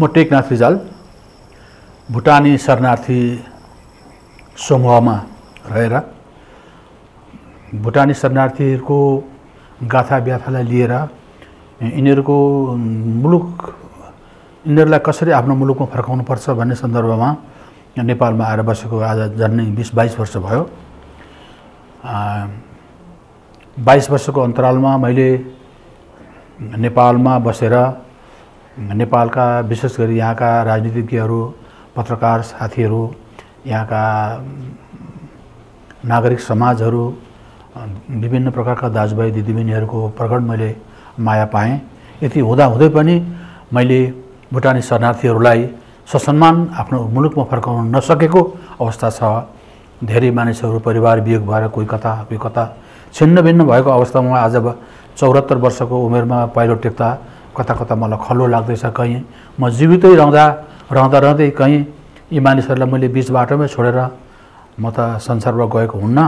म टेकनाथ रिजाल भुटानी शरणार्थी समूहमा रहेर भुटानी शरणार्थीहरुको गाथा व्याथालाई लिएर यिनीहरुको मुलुक यिनीहरुलाई कसरी आफ्नो मुलुकमा फर्काउनु पर्छ भन्ने सन्दर्भमा नेपालमा आएर बसेको आज झन्डै 20-22 वर्ष भयो। 22 वर्षको अन्तरालमा मैले नेपालमा बसेर नेपालका विशेष गरी यहाँका राजनीतिज्ञहरु, पत्रकार साथीहरु, यहाँका नागरिक समाजहरु, विभिन्न प्रकारका दाजुभाइ दिदीबहिनीहरुको प्रकट मैले माया पाएँ। यति हुँदा हुँदै पनि मैले भुटानी शरणार्थीहरुलाई ससम्मान आफ्नो मुलुकमा फर्काउन नसकेको अवस्था छ। धेरै मानिसहरु परिवार वियोग भएर कोही कता छिन्नभिन्न भएको अवस्थामा आज 74 वर्षको उमेरमा पहिलो टेक्दा कता मलाई खल्लो लाग्दैछ। कहीं म जीवितै रहँदै कहीं यी मानिसहरुलाई मैले बीच बाटोमै छोडेर म त संसारबाट गएको हुन्न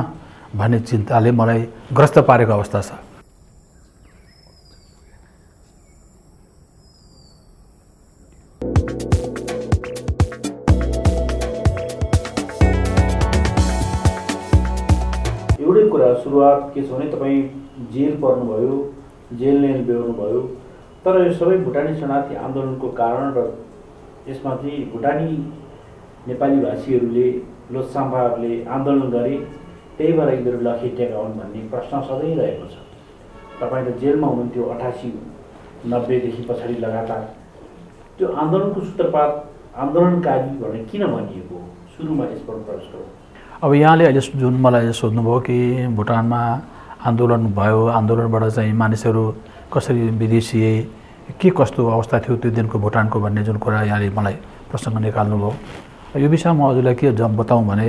भन्ने चिन्ताले मलाई ग्रस्त पारेको अवस्था छ। एउटै कुरा सुरुवात के छ भने तपाई जेल पर्नुभयो, जेल नै बेहोर्नुभयो, तर यो सबै भुटानी शरणार्थी आन्दोलनको कारण र यसमा चाहिँ भुटानी नेपाली भाषीहरूले, लोकसाम्पाहरूले आन्दोलन गरे, त्यही भएर यिनीहरू लखेटिएका हुन् भन्ने प्रश्न सधैँ रहेको छ। तपाईँ त जेलमा हुनुहुन्थ्यो 88-90 देखि पछाडि लगातार। त्यो आन्दोलनको सूत्रपात आन्दोलनकारी भनेर किन भनिएको हो? सुरुमा यसबाट प्रश्न हो। अब यहाँले अहिले जुन मलाई सोध्नुभयो कि भुटानमा आन्दोलन भयो, आन्दोलनबाट चाहिँ मानिसहरू कसरी विदेशिए, के कस्तो अवस्था थियो त्यो दिनको भुटानको भन्ने जुन कुरा यहाँले मलाई प्रसङ्ग निकाल्नुभयो, यो विषयमा म हजुरलाई के बताऊँ भने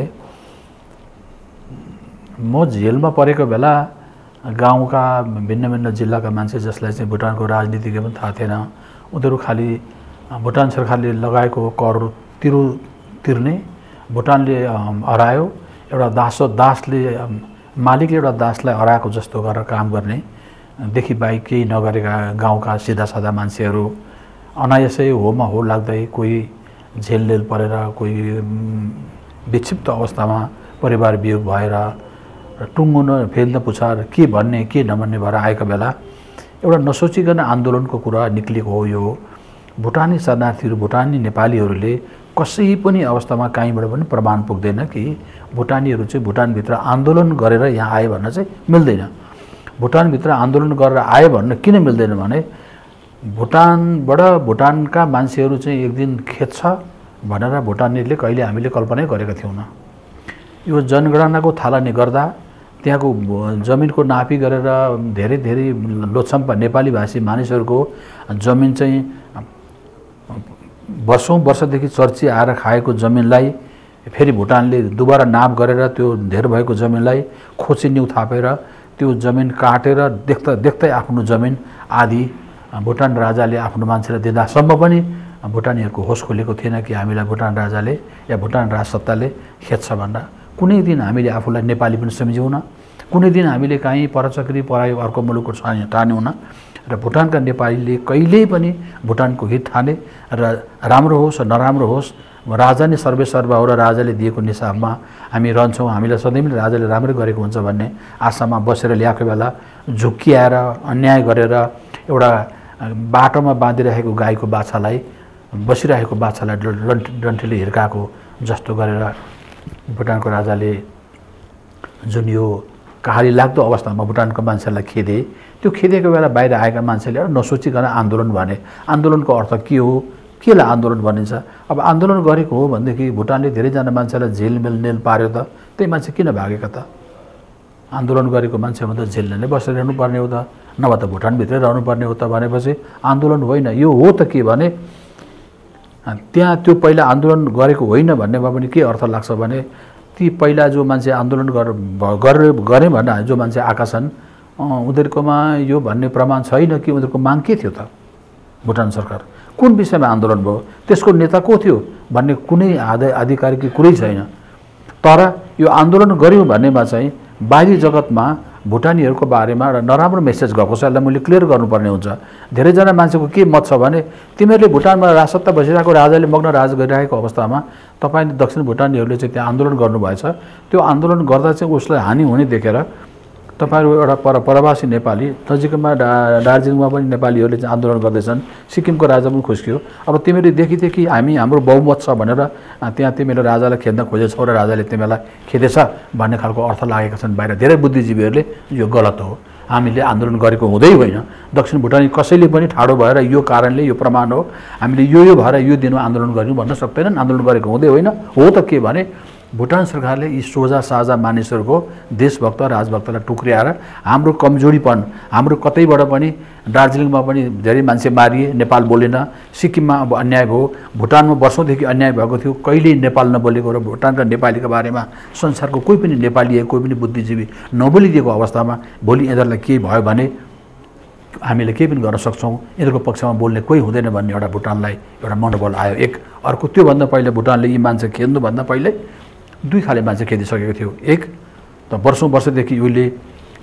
म जेलमा परेको बेला गाउँका भिन्न जिल्लाका मान्छे जसलाई चाहिँ भुटानको राजनीति पनि थाहा थिएन, उनीहरू खाली भुटान सरकारले लगाएको कर तिर्ने, भुटानले हरायो, एउटा दासले मालिकले एउटा दासलाई हराएको जस्तो गरेर काम गर्ने देखि बाहेक केही नगरेका गाउँका सिधासाधा मान्छेहरू अनायासै होमा हो लाग्दै कोही झेलझेल परेर, कोही विक्षिप्त अवस्थामा परिवार वियोग भएर टुङ्गो न फेल्न पुछार के भन्ने के नभन्ने भएर आएको बेला एउटा नसोचिकन आन्दोलनको कुरा निक्लिएको हो। यो भुटानी शरणार्थीहरू, भुटानी नेपालीहरूले कसै पनि अवस्थामा कहीँबाट पनि प्रमाण पुग्दैन कि भुटानीहरू चाहिँ भुटानभित्र आन्दोलन गरेर यहाँ आए भन्न चाहिँ मिल्दैन। भुटानभित्र आन्दोलन गरेर आए भन्न किन मिल्दैन भने भुटानबाट भुटानका मान्छेहरू चाहिँ एक दिन खेद्छ भनेर भुटानीहरूले कहिले हामीले कल्पनै गरेका थिएनौँ। यो जनगणनाको थालनी गर्दा त्यहाँको जमिनको नापी गरेर धेरै लोकसम्पा नेपाली भाषी मानिसहरूको जमिन चाहिँ वर्षौं वर्षदेखि चर्ची आएर खाएको जमिनलाई फेरि भुटानले दुबारा नाप गरेर त्यो धेर भएको जमिनलाई खोची न्यू थापेर त्यो जमिन काटेर देख्दै आफ्नो जमिन आदि भुटान राजाले आफ्नो मान्छेलाई दिँदासम्म पनि भुटानीहरूको होस खुलेको थिएन कि हामीलाई भुटान राजाले या भुटान राजसत्ताले खेद्छ भनेर। कुनै दिन हामीले आफूलाई नेपाली पनि सम्झौँ न, कुनै दिन हामीले काहीँ परचक्री परायो अर्को मुलुकको ठान्यौँ न, र भुटानका नेपालीले कहिल्यै पनि भुटानको हित ठाने र राम्रो होस् नराम्रो होस् राजा नै सर्वेसर्वा हो र राजाले दिएको निसाबमा हामी रहन्छौँ, हामीलाई सधैँ पनि राजाले राम्रै गरेको हुन्छ भन्ने आशामा बसेर ल्याएको बेला झुक्किएर अन्याय गरेर एउटा बाटोमा बाँधिरहेको गाईको बाछालाई, बसिरहेको बाछालाई डन्ठीले हिर्काएको जस्तो गरेर भुटानको राजाले जुन यो कहाली लाग्दो अवस्थामा भुटानको मान्छेलाई खेदे, त्यो खेदेको बेला बाहिर आएका मान्छेले नसोचिकन आन्दोलन भने। आन्दोलनको अर्थ के हो, केलाई आन्दोलन भनिन्छ? अब आन्दोलन गरेको हो भनेदेखि भुटानले धेरैजना मान्छेलाई झेलमेलनेल पार्यो त त्यही मान्छे किन भागेका त? आन्दोलन गरेको मान्छे भने त झेलले नै बसिरहनु पर्ने हो त, नभए त भुटानभित्रै रहनुपर्ने हो त। भनेपछि आन्दोलन होइन, यो हो त के भने त्यहाँ त्यो पहिला आन्दोलन गरेको होइन भन्नेमा पनि के अर्थ लाग्छ भने ती पहिला जो मान्छे आन्दोलन गरे भन्ने जो मान्छे आएका छन् उनीहरूकोमा यो भन्ने प्रमाण छैन कि उनीहरूको माग के थियो त? भुटान सरकार कुन विषयमा आन्दोलन भयो, त्यसको नेता को थियो भन्ने कुनै आधिकारिक कुरै छैन। तर यो आन्दोलन गऱ्यौँ भन्नेमा चाहिँ बाहिरी जगतमा भुटानीहरुको बारेमा र नराम्रो मेसेज गएको छ। यसलाई मैले क्लियर गर्नुपर्ने हुन्छ। धेरैजना मान्छेको के मत छ भने तिमीहरुले भुटानमा राजसत्ता बसिरहेको राजाले मग्न राज गरिरहेको अवस्थामा तपाईले दक्षिण भुटानीहरुले चाहिँ त्यहाँ आन्दोलन गर्नुभएछ, त्यो आन्दोलन गर्दा चाहिँ उसलाई हानि हुने देखेर तपाईहरु एउटा परवासी नेपाली नजिकमा दार्जिलिङमा पनि नेपालीहरुले चाहिँ आन्दोलन गर्दैछन्, सिक्किमको राजा पनि खुस्कियो। अब तिमीले देखिदेखि हामी हाम्रो बहुमत छ भनेर त्यहाँ तिमीले राजालाई खेद्न खोजेछौ र राजाले तिमीलाई खेदेछ भन्ने खालको अर्थ लागेका छन् बाहिर धेरै बुद्धिजीवीहरुले। यो गलत हो। हामीले आन्दोलन गरेको हुँदै होइन। दक्षिण भुटानी कसैले पनि ठाडो भएर यो कारणले यो प्रमाण हो हामीले यो भएर यो दिन आन्दोलन गर्यौं भन्न सक्दैनन्। आन्दोलन गरेको हुँदै होइन। हो त के भने भुटान सरकारले यी सोझा साझा मानिसहरूको देशभक्त राजभक्तलाई टुक्र्याएर हाम्रो कमजोरीपन, हाम्रो कतैबाट पनि दार्जिलिङमा पनि धेरै मान्छे मारिए, नेपाल बोलेन, सिक्किममा अब अन्याय भयो, भुटानमा वर्षौंदेखि अन्याय भएको थियो, कहिल्यै नेपाल नबोलेको र भुटान र नेपालीको बारेमा संसारको कोही पनि नेपाली कोही पनि बुद्धिजीवी नबोलिदिएको अवस्थामा भोलि यिनीहरूलाई के भयो भने हामीले केही पनि गर्न सक्छौं, यिनीहरूको पक्षमा बोल्ने कोही हुँदैन भन्ने एउटा भुटानलाई एउटा मनोबल आयो। एक अर्को त्योभन्दा पहिले भुटानले यी मान्छे खेद्नुभन्दा पहिले दुई खाले मान्छे खेदिसकेको थियो। एक त वर्षौं वर्षदेखि उहिले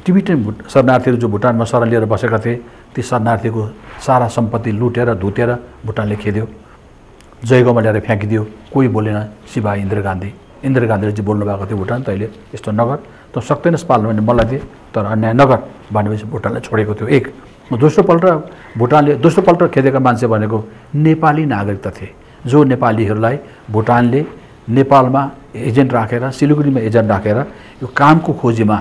टिबेटन शरणार्थीहरू जो भुटानमा शरण लिएर बसेका थिए ती शरणार्थीको सारा सम्पत्ति लुटेर धुतेर भुटानले खेद्यो, जयगाउँमा ल्याएर फ्याँकिदियो। कोही बोलेन सिवाय इन्दिरा गान्धी। इन्दिरा गान्धीले चाहिँ बोल्नु भएको थियो भुटान तैँले यस्तो नगर, त सक्दैनस् पाल्नु भने मलाई दिए तर अन्याय नगर भनेपछि भुटानलाई छोडेको थियो। एक दोस्रोपल्ट भुटानले दोस्रोपल्ट खेदेका मान्छे भनेको नेपाली नागरिकता थिए, जो नेपालीहरूलाई भुटानले नेपालमा एजेन्ट राखेर सिलगढीमा एजेन्ट राखेर यो कामको खोजीमा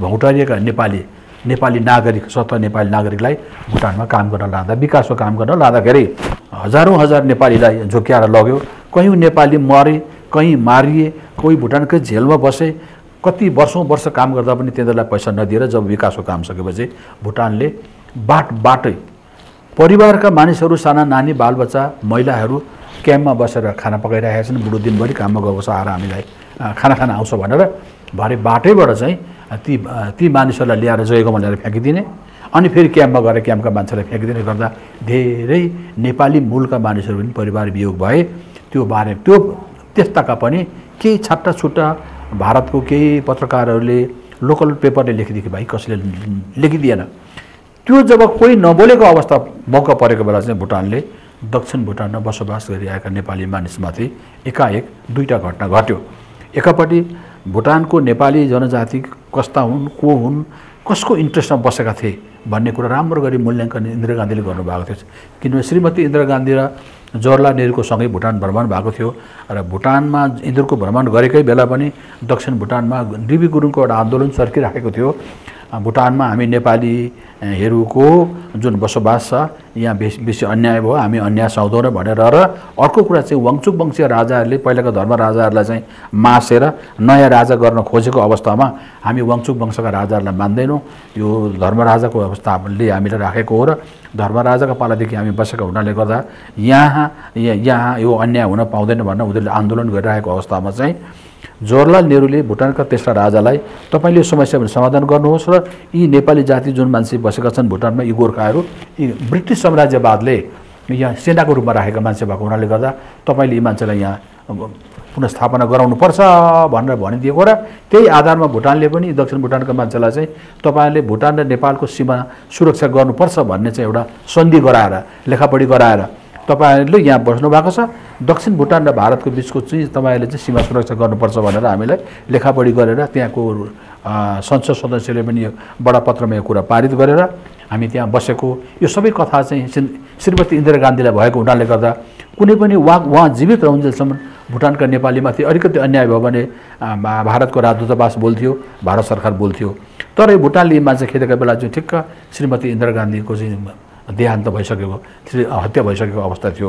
भौटारिएका नेपाली नागरिक स्वतः नेपाली नागरिकलाई भुटानमा काम गर्न लाँदा विकासको काम गर्न लाँदाखेरि हजारौं हजार नेपालीलाई झोक्याएर लग्यो। कयौं नेपाली मरे, कहीँ मारिए, कोही भुटानकै जेलमा बसे। कति वर्षौं वर्ष काम गर्दा पनि तिनीहरूलाई पैसा नदिएर जब विकासको काम सकेपछि भुटानले बाटै परिवारका मानिसहरू साना नानी बालबच्चा महिलाहरू क्याम्पमा बसेर खाना पकाइरहेका छन्, बुढो दिनभरि काममा गएको छ आएर हामीलाई खाना खान आउँछ भनेर भरे बाटैबाट चाहिँ ती मानिसहरूलाई ल्याएर जयगाउँमा ल्याएर फ्याँकिदिने अनि फेरि क्याम्पमा गएर क्याम्पका मान्छेलाई फ्याँकिदिने गर्दा धेरै नेपाली मूलका मानिसहरू पनि परिवार वियोग भए। त्यो त्यस्ताका पनि केही छाप्टा छुट्टा भारतको केही पत्रकारहरूले लोकल पेपरले लेखिदिएको भाइ कसैले लेखिदिएन। त्यो जब कोही नबोलेको अवस्था मौका परेको बेला चाहिँ भुटानले दक्षिण भुटानमा बसोबास गरिरहेका नेपाली मानिसमाथि एकाएक दुईटा घटना घट्यो। एकपटि भुटानको नेपाली जनजाति कस्ता हुन्, को हुन्, कसको इन्ट्रेस्टमा बसेका थिए भन्ने कुरा राम्रो गरी मूल्याङ्कन इन्दिरा गान्धीले गर्नुभएको थियो, किनभने श्रीमती इन्दिरा गान्धी र जवाहरलाल नेहरूको सँगै भुटान भ्रमण भएको थियो र भुटानमा इन्दिराको भ्रमण गरेकै बेला पनि दक्षिण भुटानमा डिबी गुरुङको एउटा आन्दोलन चर्किराखेको थियो। भुटानमा हामी नेपालीहरूको जुन बसोबास छ यहाँ बेसी अन्याय भयो, हामी अन्याय सहँदैनौँ भनेर र अर्को कुरा चाहिँ वाङचुक वंशीय राजाहरूले पहिलाको धर्म राजाहरूलाई चाहिँ मासेर नयाँ राजा गर्न खोजेको अवस्थामा हामी वाङचुक वंशका राजाहरूलाई मान्दैनौँ, यो धर्म राजाको अवस्थाले हामीले राखेको हो र धर्म राजाको पालादेखि हामी बसेका हुनाले गर्दा यहाँ यो अन्याय हुन पाउँदैन भनेर उनीहरूले आन्दोलन गरिरहेको अवस्थामा चाहिँ जवाहरलाल नेहरूले भुटानका तेस्रा राजालाई तपाईले यो समस्या पनि समाधान गर्नुहोस् र यी नेपाली जाति जुन मान्छे बसेका छन् भुटानमा यी गोर्खाहरू यी ब्रिटिस साम्राज्यवादले यहाँ सेनाको रूपमा राखेका मान्छे भएको हुनाले गर्दा तपाईले यी मान्छेलाई यहाँ पुनर्स्थापना गराउनुपर्छ भनेर भनिदिएको र त्यही आधारमा भुटानले पनि दक्षिण भुटानका मान्छेलाई चाहिँ तपाईले भुटान र नेपालको सीमा सुरक्षा गर्नुपर्छ भन्ने चाहिँ एउटा सन्धि गराएर लेखापढी गराएर तपाईहरुले यहाँ बस्नु भएको छ, दक्षिण भुटान र भारतको बीचको चाहिँ तपाईहरुले चाहिँ सीमा सुरक्षा गर्नुपर्छ भनेर हामीलाई लेखापढी गरेर त्यहाँको संसद सदस्यले पनि यो बडा पत्रमा यो कुरा पारित गरेर हामी त्यहाँ बसेको यो सबै कथा चाहिँ श्रीमती इन्दिरा गान्धीलाई भएको हुनाले गर्दा कुनै पनि उहाँ जीवित रहन्जेलसम्म भुटानका नेपालीमाथि अलिकति अन्याय भयो भने भारतको राजदूतावास बोल्थ्यो, भारत सरकार बोल्थ्यो। तर भुटानले मान्छे खेदेका बेला चाहिँ ठिक्क श्रीमती इन्दिरा गान्धीको चाहिँ देहान्त भइसकेको हत्या भइसकेको अवस्था थियो।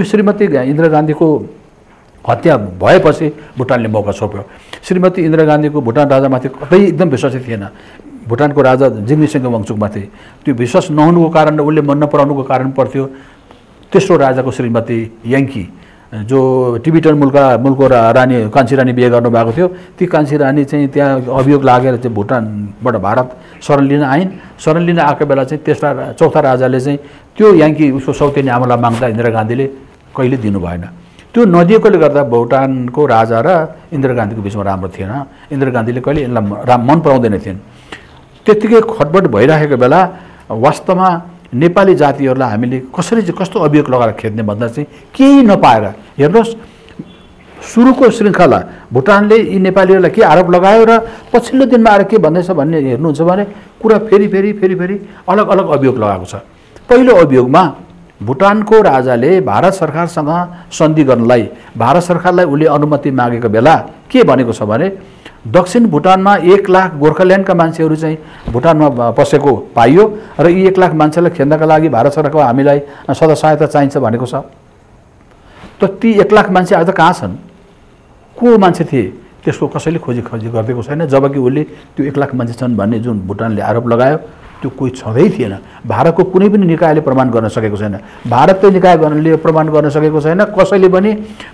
यो श्रीमती इन्दिरा गान्धीको हत्या भएपछि भुटानले मौका छोप्यो। श्रीमती इन्दिरा गान्धीको भुटान राजामाथि कतै एकदम विश्वासै थिएन। भुटानको राजा जिग्मीसिंह वाङचुकमाथि त्यो विश्वास नहुनुको कारण र उसले मन नपराउनुको कारण पर्थ्यो तेस्रो राजाको श्रीमती याङ्की जो टिबेटन मुलको रानी कान्छी रानी बिहे गर्नुभएको थियो। ती कान्छी रानी चाहिँ त्यहाँ अभियोग लागेर चाहिँ भुटानबाट भारत शरण लिन आइन्। शरण लिन आएको बेला चाहिँ त्यसलाई चौथा राजाले चाहिँ त्यो याङ्की उसको सौतेनी आमालाई माग्दा इन्दिरा गान्धीले कहिले दिनु भएन। त्यो नदिएकोले गर्दा भुटानको राजा र इन्दिरा गान्धीको बिचमा राम्रो थिएन। इन्दिरा गान्धीले कहिले यसलाई मन पराउँदैन थिइन्। त्यतिकै खटबट भइरहेको बेला वास्तवमा नेपाली जातिहरूलाई हामीले कसरी चाहिँ कस्तो अभियोग लगाएर खेद्ने भन्दा चाहिँ केही नपाएर, हेर्नुहोस् सुरुको श्रृङ्खला भुटानले यी नेपालीहरूलाई के आरोप लगायो र पछिल्लो दिनमा आएर के भन्दैछ भन्ने हेर्नुहुन्छ भने कुरा फेरि फेरि फेरि फेरि अलग अलग अभियोग लगाएको छ। पहिलो अभियोगमा भुटानको राजाले भारत सरकारसँग सन्धि गर्नलाई भारत सरकारलाई उले अनुमति मागेको बेला के भनेको छ भने दक्षिण भुटानमा 1 लाख गोर्खाल्यान्डका मान्छेहरू चाहिँ भुटानमा बसेको पाइयो र यी 1 लाख मान्छेलाई खेद्नका लागि भारत सरकारको हामीलाई सदा सहायता चाहिन्छ भनेको छ। त ती 1 लाख मान्छे आज कहाँ छन्, को मान्छे थिए, त्यसको कसैले खोजी गरिदिएको छैन, जबकि उले त्यो 1 लाख मान्छे छन् भन्ने जुन भुटानले आरोप लगायो त्यो कोही छँदै थिएन। भारतको कुनै पनि निकायले प्रमाण गर्न सकेको छैन, भारतीय निकायहरूले प्रमाण गर्न सकेको छैन, कसैले पनि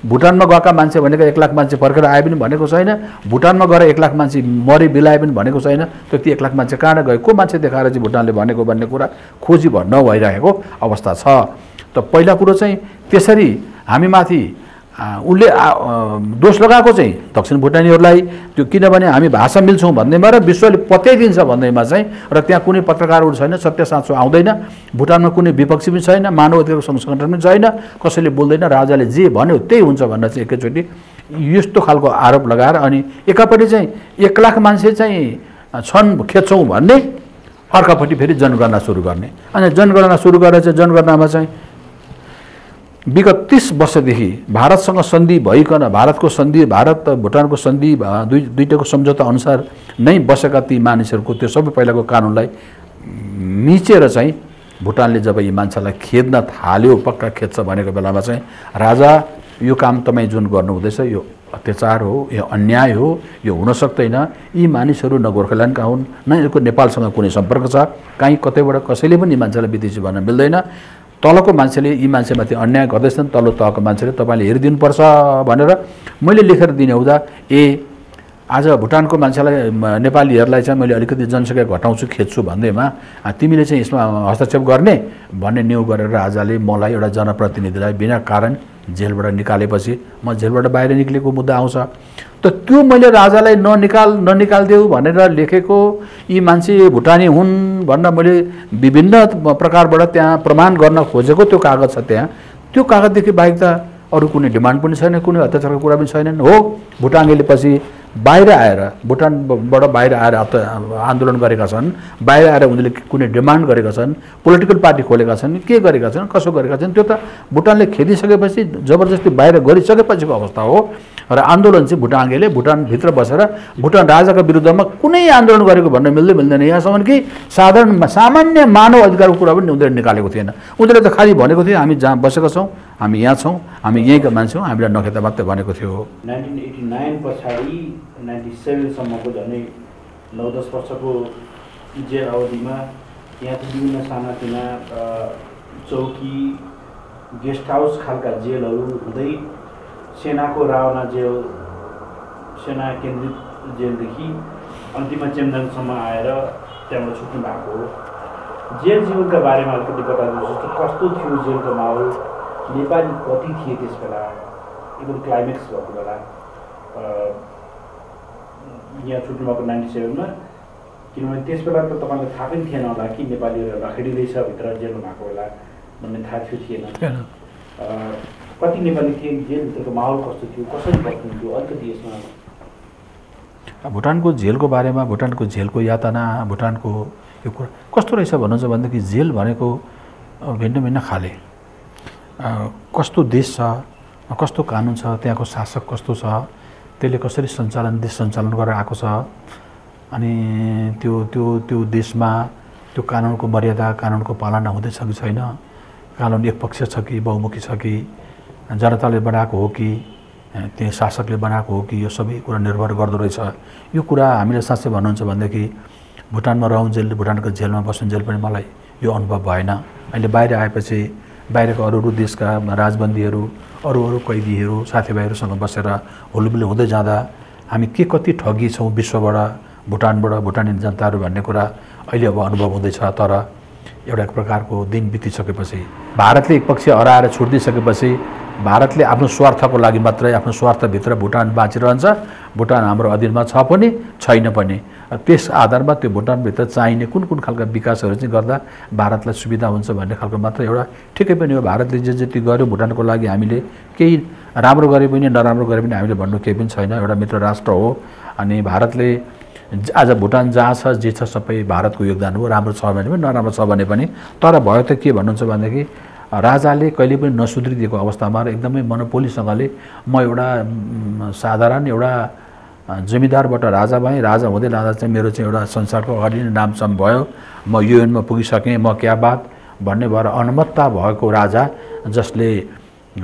भुटानमा गएका मान्छे भनेको 1 लाख मान्छे फर्केर आए पनि भनेको छैन, भुटानमा गएर 1 लाख मान्छे मरे बिलाए पनि भनेको छैन। त्यो 1 लाख मान्छे कहाँ गए, को मान्छे देखाएर चाहिँ भुटानले भनेको भन्ने कुरा खोजी भन्न भइरहेको अवस्था छ। त पहिला कुरो चाहिँ त्यसरी हामीमाथि उनले दोष लगाएको चाहिँ दक्षिण भुटानीहरूलाई त्यो किनभने हामी भाषा मिल्छौँ भन्दैमा र विश्वले पत्याइदिन्छ भन्दैमा चाहिँ, र त्यहाँ कुनै पत्रकारहरू छैन, सत्य साँचो आउँदैन, भुटानमा कुनै विपक्षी पनि छैन, मानव अधिकार संगठन पनि छैन, कसैले बोल्दैन, राजाले जे भन्यो त्यही हुन्छ भनेर चाहिँ एकैचोटि यस्तो खालको आरोप लगाएर अनि एकापट्टि चाहिँ 1 लाख मान्छे चाहिँ छन् खेच्छौँ भन्ने, अर्कापट्टि फेरि जनगणना सुरु गर्ने। अनि जनगणना सुरु गरेर चाहिँ जनगणनामा चाहिँ विगत 30 वर्षदेखि भारतसँग सन्धि भइकन भारतको सन्धि भारत भुटानको सन्धि दुईटाको सम्झौता अनुसार नै बसेका ती मानिसहरूको त्यो सबै पहिलाको कानुनलाई मिचेर चाहिँ भुटानले जब यी मान्छेलाई खेद्न थाल्यो, पक्का खेद्छ भनेको बेलामा चाहिँ राजा यो काम तपाईँ जुन गर्नुहुँदैछ यो अत्याचार हो, यो अन्याय हो, यो हुन सक्दैन, यी मानिसहरू न गोर्खाल्यान्डका हुन् न यसको नेपालसँग कुनै सम्पर्क छ, काहीँ कतैबाट कसैले पनि यी मान्छेलाई विदेशी भन्न मिल्दैन, तलको मान्छेले यी मान्छेमाथि अन्याय गर्दैछन्, तल्लो तहको मान्छेले तपाईँले हेरिदिनुपर्छ भनेर मैले लेखेर दिने हुँदा आज भुटानको मान्छेलाई नेपालीहरूलाई चाहिँ मैले अलिकति जनसङ्ख्या घटाउँछु खेद्छु भन्दैमा तिमीले चाहिँ यसमा हस्तक्षेप गर्ने भन्ने न्यु गरेर राजाले मलाई एउटा जनप्रतिनिधिलाई बिना कारण जेलबाट निकालेपछि म जेलबाट बाहिर निक्लेको मुद्दा आउँछ। त त्यो मैले राजालाई ननिकालिदेऊ भनेर लेखेको यी मान्छे भुटानी हुन् भन्न मैले विभिन्न प्रकारबाट त्यहाँ प्रमाण गर्न खोजेको त्यो कागज छ त्यहाँ, त्यो कागजदेखि बाहेक त अरू कुनै डिमान्ड पनि छैन, कुनै अत्याचारको कुरा पनि छैनन्। हो भुटानीले पछि बाहिर आएर भुटानबाट बाहिर आएर आन्दोलन गरेका छन्, बाहिर आएर उनीहरूले कुनै डिमान्ड गरेका छन्, पोलिटिकल पार्टी खोलेका छन्, के गरेका छन्, कसो गरेका छन्, त्यो त भुटानले खेदिसकेपछि जबरजस्ती बाहिर गरिसकेपछिको अवस्था हो। र आन्दोलन चाहिँ भुटानले भुटानभित्र बसेर भुटान राजाको विरुद्धमा कुनै आन्दोलन गरेको भन्न मिल्दैन, यहाँसम्म कि साधारण सामान्य मानव अधिकारको कुरा पनि उनीहरूले निकालेको थिएन। उनीहरूले त खालि भनेको थियो हामी जहाँ बसेका छौँ, हामी यहाँ छौँ, हामी यहीँका मान्छे हौँ, हामीलाई नखेता मात्रै भनेको थियो। 1989 पछाडि 97सम्मको झन्डै 9-10 वर्षको जेल अवधिमा यहाँ विभिन्न सानातिना चौकी गेस्ट हाउस खालका जेलहरू हुँदै सेनाको रावना जेल, सेना केन्द्रित जेलदेखि अन्तिममा चेमदाङसम्म आएर त्यहाँबाट छुट्नु भएको हो। जेल जीवनका बारेमा अलिकति बताउनुहोस्, कस्तो थियो जेलको माहौल, नेपाली कति थिए त्यस बेला, एकदम क्लाइमेक्स भएको बेला यहाँ छुट्नु भएको 97मा, किनभने त्यस बेला त तपाईँलाई थाहा पनि थिएन होला कि नेपालीहरू राखेडिँदैछ भित्र जेलमा भएको बेला भन्ने थाहा थियो, थिएन, कति नेपाली थिए, जेलभित्रको माहौल कस्तो थियो, कसरी बस्नुहुन्थ्यो, अलिकति यसमा भुटानको जेलको बारेमा, भुटानको जेलको यातना, भुटानको यो कुरा कस्तो रहेछ भन्नुहुन्छ भनेदेखि जेल भनेको भिन्न भिन्न खाले, कस्तो देश छ, कस्तो कानुन छ, त्यहाँको शासक कस्तो छ, त्यसले कसरी देश सञ्चालन गरेर आएको छ, अनि त्यो त्यो त्यो देशमा त्यो कानुनको मर्यादा, कानुनको पालना हुँदैछ कि छैन, कानुन एकपक्षीय छ कि बहुमुखी छ कि, जनताले बनाएको हो कि त्यही शासकले बनाएको हो कि, यो सबै कुरा निर्भर गर्दो रहेछ। यो कुरा हामीले साँच्चै भन्नुहुन्छ भनेदेखि भुटानमा रहौँ, जेल भुटानको जेलमा बस्नु, जेल पनि मलाई यो अनुभव भएन। अहिले बाहिर आएपछि बाहिरको अरू अरू देशका राजबन्दीहरू, अरू अरू कैदीहरू, साथीभाइहरूसँग बसेर हुलुबुलु हुँदै जाँदा हामी के कति ठगिन्छौँ विश्वबाट, भुटानबाट, भुटानी जनताहरू भन्ने कुरा अहिले अब अनुभव हुँदैछ। तर एउटा प्रकारको दिन बितिसकेपछि भारतले एकपक्षीय हराएर छुट दिइसकेपछि भारतले आफ्नो स्वार्थको लागि मात्रै आफ्नो स्वार्थभित्र भुटान बाँचिरहन्छ, भुटान हाम्रो अधीनमा छ पनि छैन पनि, त्यस आधारमा त्यो भुटानभित्र चाहिने कुन खालका विकासहरू चाहिँ गर्दा भारतलाई सुविधा हुन्छ भन्ने खालको मात्र एउटा ठिकै पनि हो। भारतले जे जति गर्यो भुटानको लागि हामीले केही राम्रो गरे पनि नराम्रो गरे पनि हामीले भन्नु केही पनि छैन। एउटा मित्र राष्ट्र हो अनि भारतले आज भुटान जहाँ छ जे छ सबै भारतको योगदान हो। राम्रो छ भने पनि नराम्रो छ भने पनि। तर भयो त के भन्नुहुन्छ भनेदेखि राजाले कहिले पनि नसुध्रिदिएको अवस्थामा एकदमै मोनोपोलीसँगले म एउटा साधारण एउटा जमीदारबाट राजा भएँ। राजा हुँदै लाँदा चाहिँ मेरो चाहिँ एउटा संसारको अगाडि नै नामसम्म भयो। म यूएनमा पुगिसकेँ। म क्या बात भन्ने भएर अनमत्ता भएको राजा जसले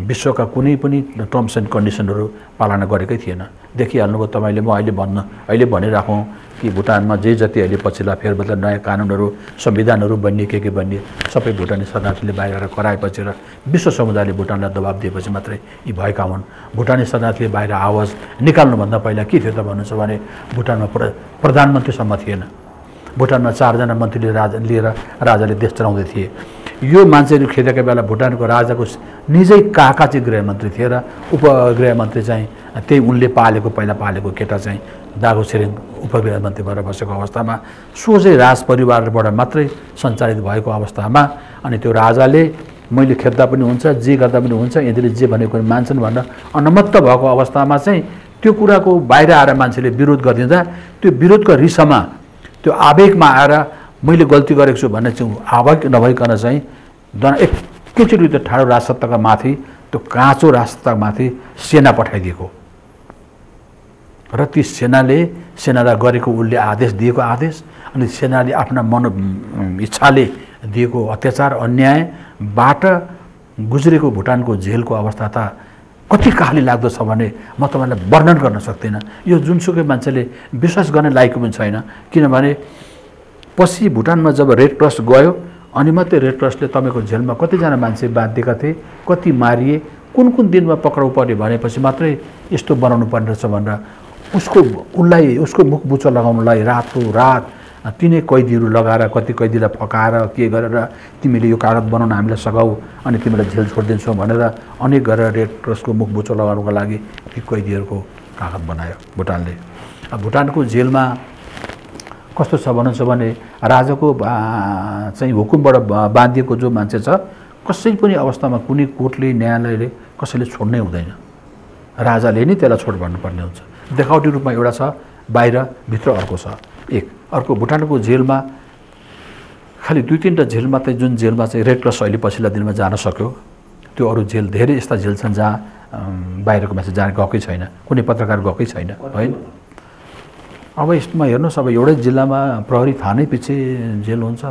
विश्वका कुनै पनि टर्म्स एन्ड कन्डिसनहरू पालना गरेकै थिएन। देखिहाल्नुभयो तपाईँले। म अहिले भनिराखौँ कि भुटानमा जे जति अहिले पछिल्ला फेरबदल नयाँ कानुनहरू संविधानहरू बन्ने के बन्ने सबै भुटानी शरणार्थीले बाहिर कराएपछि र विश्व समुदायले भुटानलाई दबाब दिएपछि मात्रै यी भएका हुन्। भुटानी शरणार्थीले बाहिर आवाज निकाल्नुभन्दा पहिला के थियो त भन्नुहुन्छ भने भुटानमा प्रधानमन्त्रीसम्म थिएन। भुटानमा 4जना मन्त्रीले राजाले देश चलाउँदै थिए। यो मान्छेहरू खेदेका बेला भुटानको राजाको निजै काका चाहिँ गृहमन्त्री थिए र उपगृहमन्त्री चाहिँ त्यही उनले पहिला पालेको केटा चाहिँ दागो छिरिङ उपगृहमन्त्री भएर बसेको अवस्थामा सोझै राज परिवारबाट मात्रै सञ्चालित भएको अवस्थामा अनि त्यो राजाले मैले खेद्दा पनि हुन्छ जे गर्दा पनि हुन्छ यिनीहरूले जे भनेको मान्छन् भनेर अनमत्त भएको अवस्थामा चाहिँ त्यो कुराको बाहिर आएर मान्छेले विरोध गरिदिँदा त्यो विरोधको रिसमा त्यो आवेगमा आएर मैले गल्ती गरेको छु भन्ने चाहिँ आवाज नभइकन चाहिँ एकैचोटि त्यो ठाडो राजसत्ताका माथि त्यो काँचो राजसत्ताका माथि सेना पठाइदिएको र ती सेनालाई गरेको उसले आदेश अनि सेनाले आफ्ना इच्छाले दिएको अत्याचार अन्यायबाट गुज्रेको भुटानको जेलको अवस्था त कति काहली लाग्दो छ भने म तपाईँलाई वर्णन गर्न सक्दिनँ। यो जुनसुकै मान्छेले विश्वास गर्ने लायकको पनि छैन। किनभने पछि भुटानमा जब रेडक्रस गयो अनि मात्रै रेडक्रसले तपाईँको जेलमा कतिजना मान्छे बाँधिएका थिए कति मारिए कुन दिनमा पक्राउ पर्यो भनेपछि मात्रै यस्तो बनाउनु पर्ने रहेछ भनेर उसको मुख बुचो लगाउनलाई रातो रात तिनै कैदीहरू लगाएर कति कैदीलाई फकाएर के गरेर तिमीले यो कागज बनाउन हामीलाई सघाउ अनि तिमीलाई जेल छोडिदिन्छौ भनेर अनेक गरेर रेडक्रसको मुख बुचो लगाउनको लागि ती कैदीहरूको कागज बनायो भुटानले। अब भुटानको जेलमा कस्तो छ भन्नुहुन्छ भने राजाको चाहिँ हुकुमबाट बाँधिएको जो मान्छे छ कसै पनि अवस्थामा कुनै कोर्टले न्यायालयले कसैले छोड्नै हुँदैन। राजाले नै त्यसलाई छोड भन्नुपर्ने हुन्छ। देखावटी रूपमा एउटा छ बाहिर भित्र अर्को छ। अर्को भुटानको जेलमा खालि 2-3 जेलमा चाहिँ जुन जेलमा चाहिँ रेडक्रस अहिले पछिल्ला दिनमा जान सक्यो त्यो अरू जेल धेरै यस्ता जेल छन् जहाँ बाहिरको मान्छे जान गएकै छैन कुनै पत्रकार गएकै छैन होइन। अब यसमा हेर्नुहोस् अब एउटै जिल्लामा प्रहरी थानै पछि जेल हुन्छ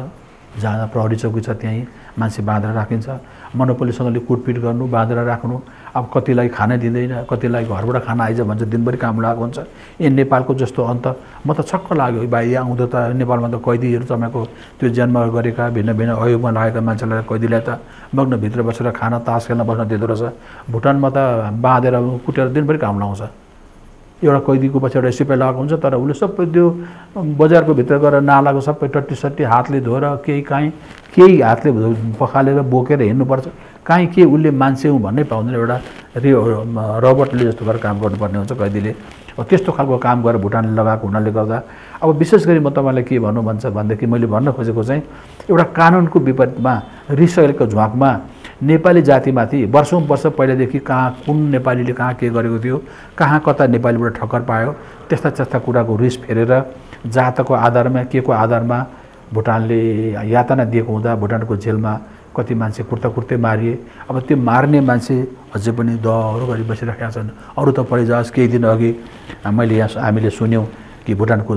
जहाँ प्रहरी चौकी छ त्यहीँ मान्छे बाँधेर राखिन्छ। मोनोपोलीसँगले कुटपिट गर्नु बाँधेर राख्नु। अब कतिलाई खाना दिँदैन कतिलाई घरबाट खाना आइज भन्छ दिनभरि काम लागेको हुन्छ। नेपालको जस्तो अन्त म त छक्क लाग्यो भाइ आउँदा त नेपालमा त कैदीहरू तपाईँको त्यो जन्म गरेका भिन्न भिन्न अयोगमा लागेका मान्छेलाई कैदीलाई त मग्नभित्र बसेर खाना तास खेल्न बस्न दिँदो रहेछ। भुटानमा त बाँधेर कुटेर दिनभरि काम लगाउँछ। एउटा कैदीको पछि एउटा सिपाही लगाएको हुन्छ तर उसले सबै त्यो बजारको भित्र गएर नालाको सबै टट्टीसट्टी हातले धोएर केही हातले पखालेर बोकेर हिँड्नुपर्छ। काहीँ के उसले मान्छे हुँ भन्नै पाउँदैन। एउटा रबटले जस्तो गरेर काम गर्नुपर्ने हुन्छ कैदीले। अब त्यस्तो खालको काम गरेर भुटानले लगाएको हुनाले गर्दा अब विशेष गरी म तपाईँलाई के भन्नु भन्छ भनेदेखि मैले भन्न खोजेको चाहिँ एउटा कानुनको विपदमा रिसको झ्वाकमा नेपाली जातिमाथि वर्षौँ पहिलादेखि कहाँ कुन नेपालीले कहाँ के गरेको थियो कहाँ कता नेपालीबाट ठक्कर पायो त्यस्ता कुराको रिस फेरेर जातको आधारमा केको आधारमा भुटानले यातना दिएको हुँदा भुटानको जेलमा कति मान्छे कुर्तै मारिए। अब त्यो मार्ने मान्छे अझै पनि दहहरू गरी बसिरहेका छन्। अरू त परिजाज केही दिन अघि हामीले सुन्यौँ कि भुटानको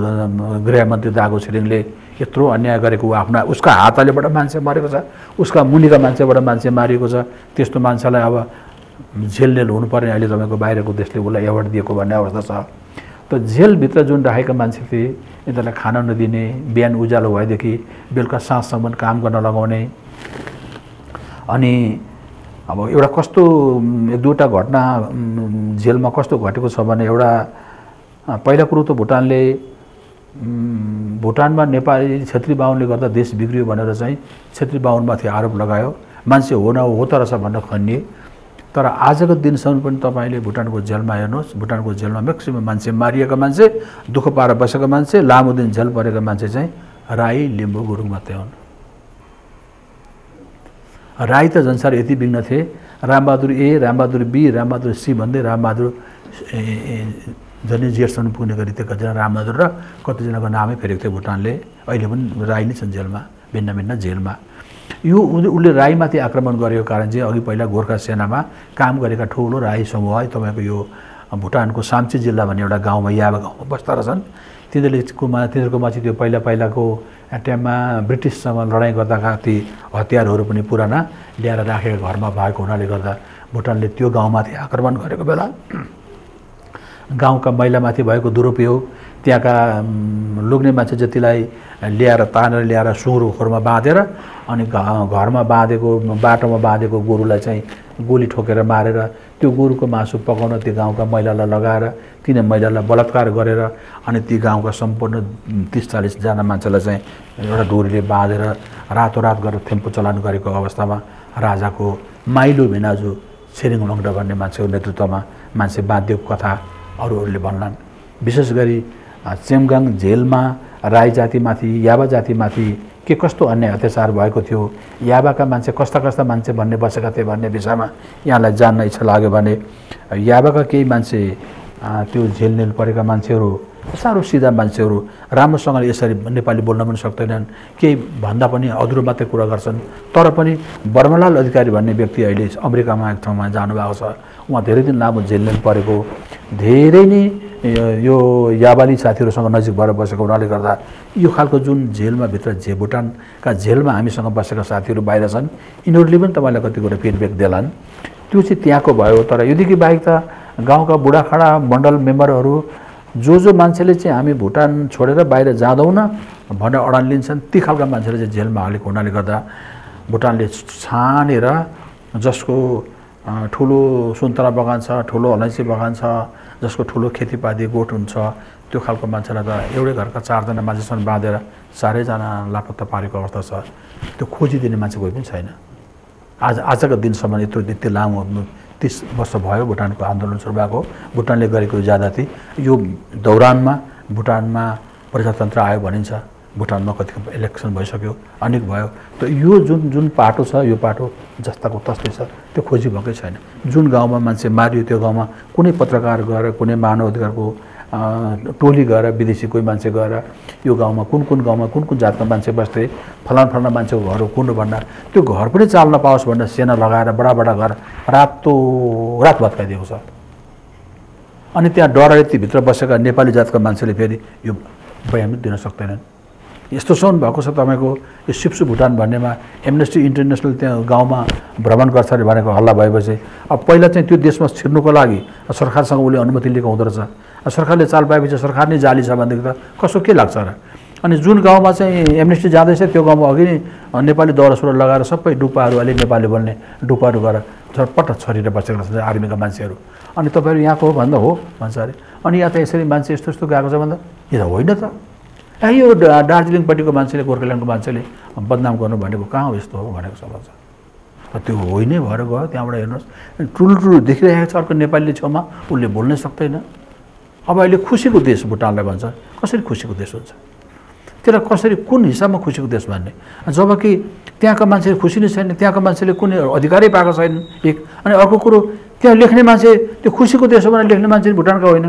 गृहमन्त्री दागो छिरिङले यत्रो अन्याय गरेको आफ्ना उसका हातलेबाट मान्छे मरेको छ उसका मुनिका मान्छेबाट मान्छे मारिएको छ। त्यस्तो मान्छेलाई अब जेलनेल हुनुपर्ने अहिले तपाईँको बाहिरको देशले उसलाई एवार्ड दिएको भन्ने अवस्था छ। त जेलभित्र जुन राखेका मान्छे थिए यिनीहरूलाई खान नदिने बिहान उज्यालो भएदेखि बेलुका साँझसम्म काम गर्न लगाउने अनि अब एउटा कस्तो 1-2 घटना जेलमा कस्तो घटेको छ भने एउटा पहिला कुरो त भुटानमा नेपाली क्षेत्री बाहुनले गर्दा देश बिग्रियो भनेर चाहिँ क्षेत्री बाहुनमाथि आरोप लगायो। मान्छे हो न हो त रहेछ भनेर खनिए। तर आजको दिनसम्म पनि तपाईले भुटानको जेलमा हेर्नुस्, भुटानको जेलमा म्याक्सिमम मान्छे मारिएको मान्छे, दुःख पाएर बसेको मान्छे, लामो दिन जेल परेको मान्छे चाहिँ राई, लिम्बू, गुरुङ मात्रै हुन्। राई त जनसार यति विघ्न थिए, Rambahadur A, Rambahadur B, Rambahadur C भन्दै रामबहादुर झन् जेलसम्म पुग्ने गरी त्यो कतिजना रामबहादुर र कतिजनाको नामै फेरेको थियो भुटानले। अहिले पनि राई नै छन् जेलमा, भिन्न भिन्न जेलमा। यो उसले राईमाथि आक्रमण गरेको कारण चाहिँ अघि पहिला गोर्खा सेनामा काम गरेका ठुलो राई समूह, तपाईँको यो भुटानको साम्ची जिल्ला भन्ने एउटा गाउँमा, याबा गाउँमा बस्दा रहेछन्। तिनीहरूकोमा चाहिँ त्यो पहिला पहिलाको टाइममा ब्रिटिससँग लडाइँ गर्दाका ती हतियारहरू पनि पुराना ल्याएर राखेको घरमा भएको हुनाले गर्दा भुटानले त्यो गाउँमाथि आक्रमण गरेको बेला गाउँका महिलामाथि भएको दुरुपयोग, त्यहाँका लुग्ने मान्छे जतिलाई ल्याएर तानेर ल्याएर सुँगुरको खोरमा बाँधेर अनि घरमा बाँधेको, बाटोमा बाँधेको गोरुलाई चाहिँ गोली ठोकेर मारेर त्यो गोरुको मासु पकाउन त्यो गाउँका महिलालाई लगाएर तिनी महिलालाई बलात्कार गरेर अनि ती गाउँका सम्पूर्ण 30-40जना मान्छेलाई चाहिँ एउटा डोरीले बाँधेर रातोरात गरेर थिम्पू चलान गरेको अवस्थामा राजाको माइलो भिनाजु छिरिङ लङ्गडा भन्ने मान्छेको नेतृत्वमा मान्छे बाँधिएको कथा अरूहरूले भन्लान्। विशेष गरी चेमगाङ जेलमा राई जातिमाथि, याबा जातिमाथि के कस्तो अन्याय अत्याचार भएको थियो, याबाका मान्छे कस्ता कस्ता मान्छे भन्ने बसेका थिए भन्ने विषयमा यहाँलाई जान्न इच्छा लाग्यो भने याबाका केही मान्छे त्यो झेलनेल परेका मान्छेहरू साह्रो सिधा मान्छेहरू, राम्रोसँगले यसरी नेपाली बोल्न पनि सक्दैनन्, केही भन्दा पनि अधुरो मात्रै कुरा गर्छन्। तर पनि बर्मलाल अधिकारी भन्ने व्यक्ति अहिले अमेरिकामा एक ठाउँमा जानुभएको छ, उहाँ धेरै दिन लामो झेलनेल परेको, धेरै नै यो याबाली साथीहरूसँग नजिक भएर बसेको हुनाले गर्दा यो खालको जुन जेलमा भित्र भुटानका जेलमा हामीसँग बसेका साथीहरू बाहिर छन्, यिनीहरूले पनि तपाईँलाई कति कुरा फिडब्याक देलान्। त्यो चाहिँ त्यहाँको भयो। तर योदेखि बाहेक त गाउँका बुढाखाडा मण्डल मेम्बरहरू जो जो मान्छेले चाहिँ हामी भुटान छोडेर बाहिर जाँदैनौँ भनेर अडान लिन्छन्, ती खालका मान्छेले चाहिँ जेलमा हालेको हुनाले गर्दा भुटानले छानेर, जसको ठुलो सुन्तला बगान छ, ठुलो अलैँची बगान छ, जसको ठुलो खेतीपाती गोठ हुन्छ, त्यो खालको मान्छेलाई त एउटै घरका 4जना मान्छेसँग बाँधेर 4जना लापत्ता पारेको अवस्था छ। त्यो खोजिदिने मान्छे कोही पनि छैन। आजको दिनसम्म यत्रो त्यति लामो 30 वर्ष भयो भुटानको आन्दोलन सुरु भएको, भुटानले गरेको ज्यादाती। यो दौरानमा भुटानमा प्रजातन्त्र आयो भनिन्छ, भुटानमा कतिको इलेक्सन भइसक्यो, अनेक भयो। त यो जुन जुन पाटो छ, यो पाटो जस्ताको तस्तै छ, त्यो खोजी भएकै छैन। जुन गाउँमा मान्छे मारियो त्यो गाउँमा कुनै पत्रकार गएर, कुनै मानव अधिकारको टोली गएर, विदेशी कोही मान्छे गएर यो गाउँमा कुन कुन जातका मान्छे बस्थे, फलान मान्छेको घर हो कुन भन्दा त्यो घर पनि चाल्न पाओस् भनेर सेना लगाएर बडा घर रातो रात भत्काइदिएको छ। अनि त्यहाँ डरैतीभित्र बसेका नेपाली जातका मान्छेले फेरि यो बयान दिन सक्दैनन्। यस्तो सौन भएको छ तपाईको यो सिप्सु भुटान भन्नेमा, एमनेस्टी इन्टरनेसनल त्यहाँ गाउँमा भ्रमण गर्छ अरे भनेको हल्ला भएपछि अब पहिला चाहिँ त्यो देशमा छिर्नुको लागि सरकारसँग उसले अनुमति लिएको हुँदो रहेछ, सरकारले चाल पाएपछि सरकार नै जाली छ भनेदेखि त कसो के लाग्छ र। अनि जुन गाउँमा चाहिँ एमनेस्टी जाँदैछ त्यो गाउँमा अघि नै नेपाली दौरा सुरुवाल लगाएर सबै डुप्पाहरू, अहिले नेपाली बोल्ने डुप्पाहरू गएर झटपट छरेर बसेको रहेछ आर्मीका मान्छेहरू। अनि तपाईँहरू यहाँको हो भन्दा हो भन्छ अरे। अनि यहाँ त यसरी मान्छे यस्तो यस्तो गएको छ भन्दा यो त होइन त, यो दार्जिलिङपट्टिको मान्छेले गोर्खाल्यान्डको मान्छेले बदनाम गर्नु भनेको कहाँ हो, यस्तो हो भनेको सवाल छ। त्यो होइन भएर गयो। त्यहाँबाट हेर्नुहोस् ठुल्ठुलो देखिरहेको छ, अर्को नेपालीले छेउमा उसले बोल्नै सक्दैन। अब अहिले खुसीको देश भुटानलाई भन्छ, कसरी खुसीको देश हुन्छ, त्यसलाई कसरी कुन हिसाबमा खुसीको देश भन्ने, जबकि त्यहाँका मान्छेले खुसी नै छैन, त्यहाँका मान्छेले कुनै अधिकारै पाएको छैन एक। अनि अर्को कुरो त्यहाँ लेख्ने मान्छे त्यो खुसीको देश हो भनेर लेख्ने मान्छे भुटानका होइन,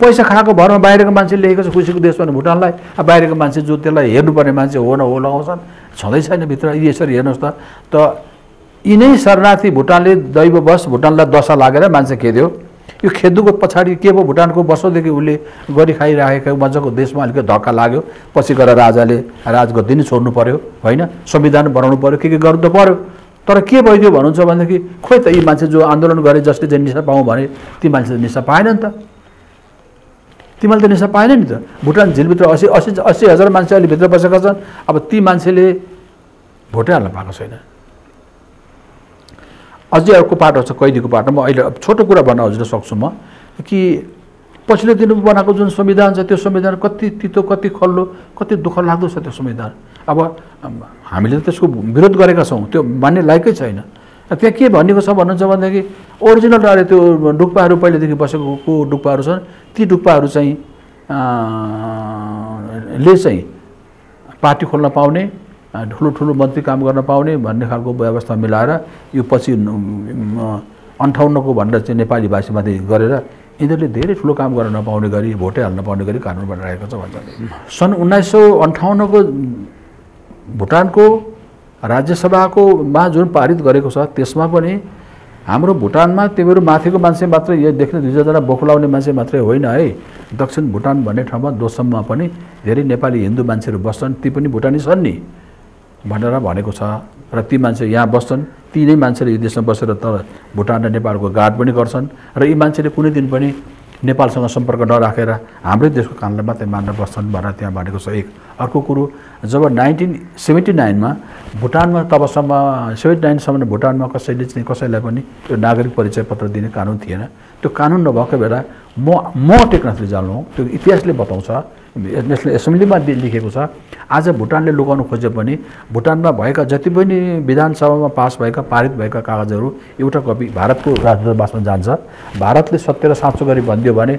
पैसा खाएको भरमा बाहिरको मान्छे लेखेको छ खुसीको देश भने भुटानलाई। अब बाहिरको मान्छे जो त्यसलाई हेर्नुपर्ने मान्छे हो न हो लगाउँछन्, छँदै छैन भित्र। यसरी हेर्नुहोस् त यिनै शरणार्थी भुटानले दैववश भुटानलाई दशा लागेर मान्छे खेद्यो। यो खेद्नुको पछाडि के भयो, भुटानको वर्षौँदेखि उसले गरी खाइराखेको मजाको देशमा अलिकति धक्का लाग्यो, पछि गएर राजाले राजगद्दी नै छोड्नु पर्यो, होइन संविधान बनाउनु पर्यो, के गर्नु त पर्यो। तर के भइदियो भन्नुहुन्छ भनेदेखि खोइ त यी मान्छे जो आन्दोलन गरे, जसले चाहिँ निशा पाऊँ भने ती मान्छे निशा पाएन नि त, तिमीले त निशा पाएन नि त। भुटान झिलभित्र 80,000 मान्छे अहिले भित्र बसेका छन्। अब ती मान्छेले भोटै हाल्न पाएको छैन। अझै अर्को पाटो छ कैदीको पाटो। म अहिले छोटो कुरा भन्न हजुर सक्छु म कि पछिल्लो दिन बनाएको जुन संविधान छ त्यो संविधान कति तितो, कति खल्लो, कति दुःख लाग्दो छ त्यो संविधान। अब हामीले त्यसको विरोध गरेका छौँ, त्यो मान्ने लायकै छैन। त्यहाँ के भनेको छ भन्नुहुन्छ भन्दाखेरि ओरिजिनल रहे त्यो डुक्पाहरू पहिलेदेखि बसेको डुक्पाहरू छन्, ती डुक्पाहरू चाहिँ ले चाहिँ पार्टी खोल्न पाउने, ठुलो ठुलो मन्त्री काम गर्न पाउने भन्ने खालको व्यवस्था मिलाएर यो पछि 58 को भनेर चाहिँ नेपाली भाषामाथि गरेर यिनीहरूले धेरै ठुलो काम गर्न नपाउने गरी भोटै हाल्न नपाउने गरी कानुन बनाइरहेको छ भन्छ। सन् 1958 को भुटानको राज्यसभामा जुन पारित गरेको छ त्यसमा पनि हाम्रो भुटानमा तिमीहरू माथिको मान्छे मात्रै यो देख्ने 2000 जना बोखलाउने मान्छे मात्रै होइन है, दक्षिण भुटान भन्ने ठाउँमा दोसममा पनि धेरै नेपाली हिन्दू मान्छेहरू बस्छन्, ती पनि भुटानी छन् नि भनेर भनेको छ। र ती मान्छे यहाँ बस्छन्, ती नै मान्छेले यो देशमा बसेर तर भुटान र नेपालको गाड पनि गर्छन् र यी मान्छेले कुनै दिन पनि नेपालसँग सम्पर्क नराखेर हाम्रै देशको कानूनलाई मात्रै मान्न बस्छन् भनेर त्यहाँ भनेको छ। एक अर्को कुरो, जब 1979 भुटानमा तबसम्म 79 सम्म भुटानमा कसैले चाहिँ कसैलाई पनि त्यो नागरिक परिचय पत्र दिने कानुन थिएन। त्यो कानुन नभएको बेला म टेकनाथ रिजाल हुँ, त्यो इतिहासले बताउँछ, नेसनल एसेम्ब्लीमा लेखेको छ। आज भुटानले लुकाउन खोजे पनि भुटानमा भएका जति पनि विधानसभामा पास भएका पारित भएका कागजहरू एउटा कपी भारतको राजदूतावासमा जान्छ। भारतले सत्य र साँचो गरी भनिदियो भने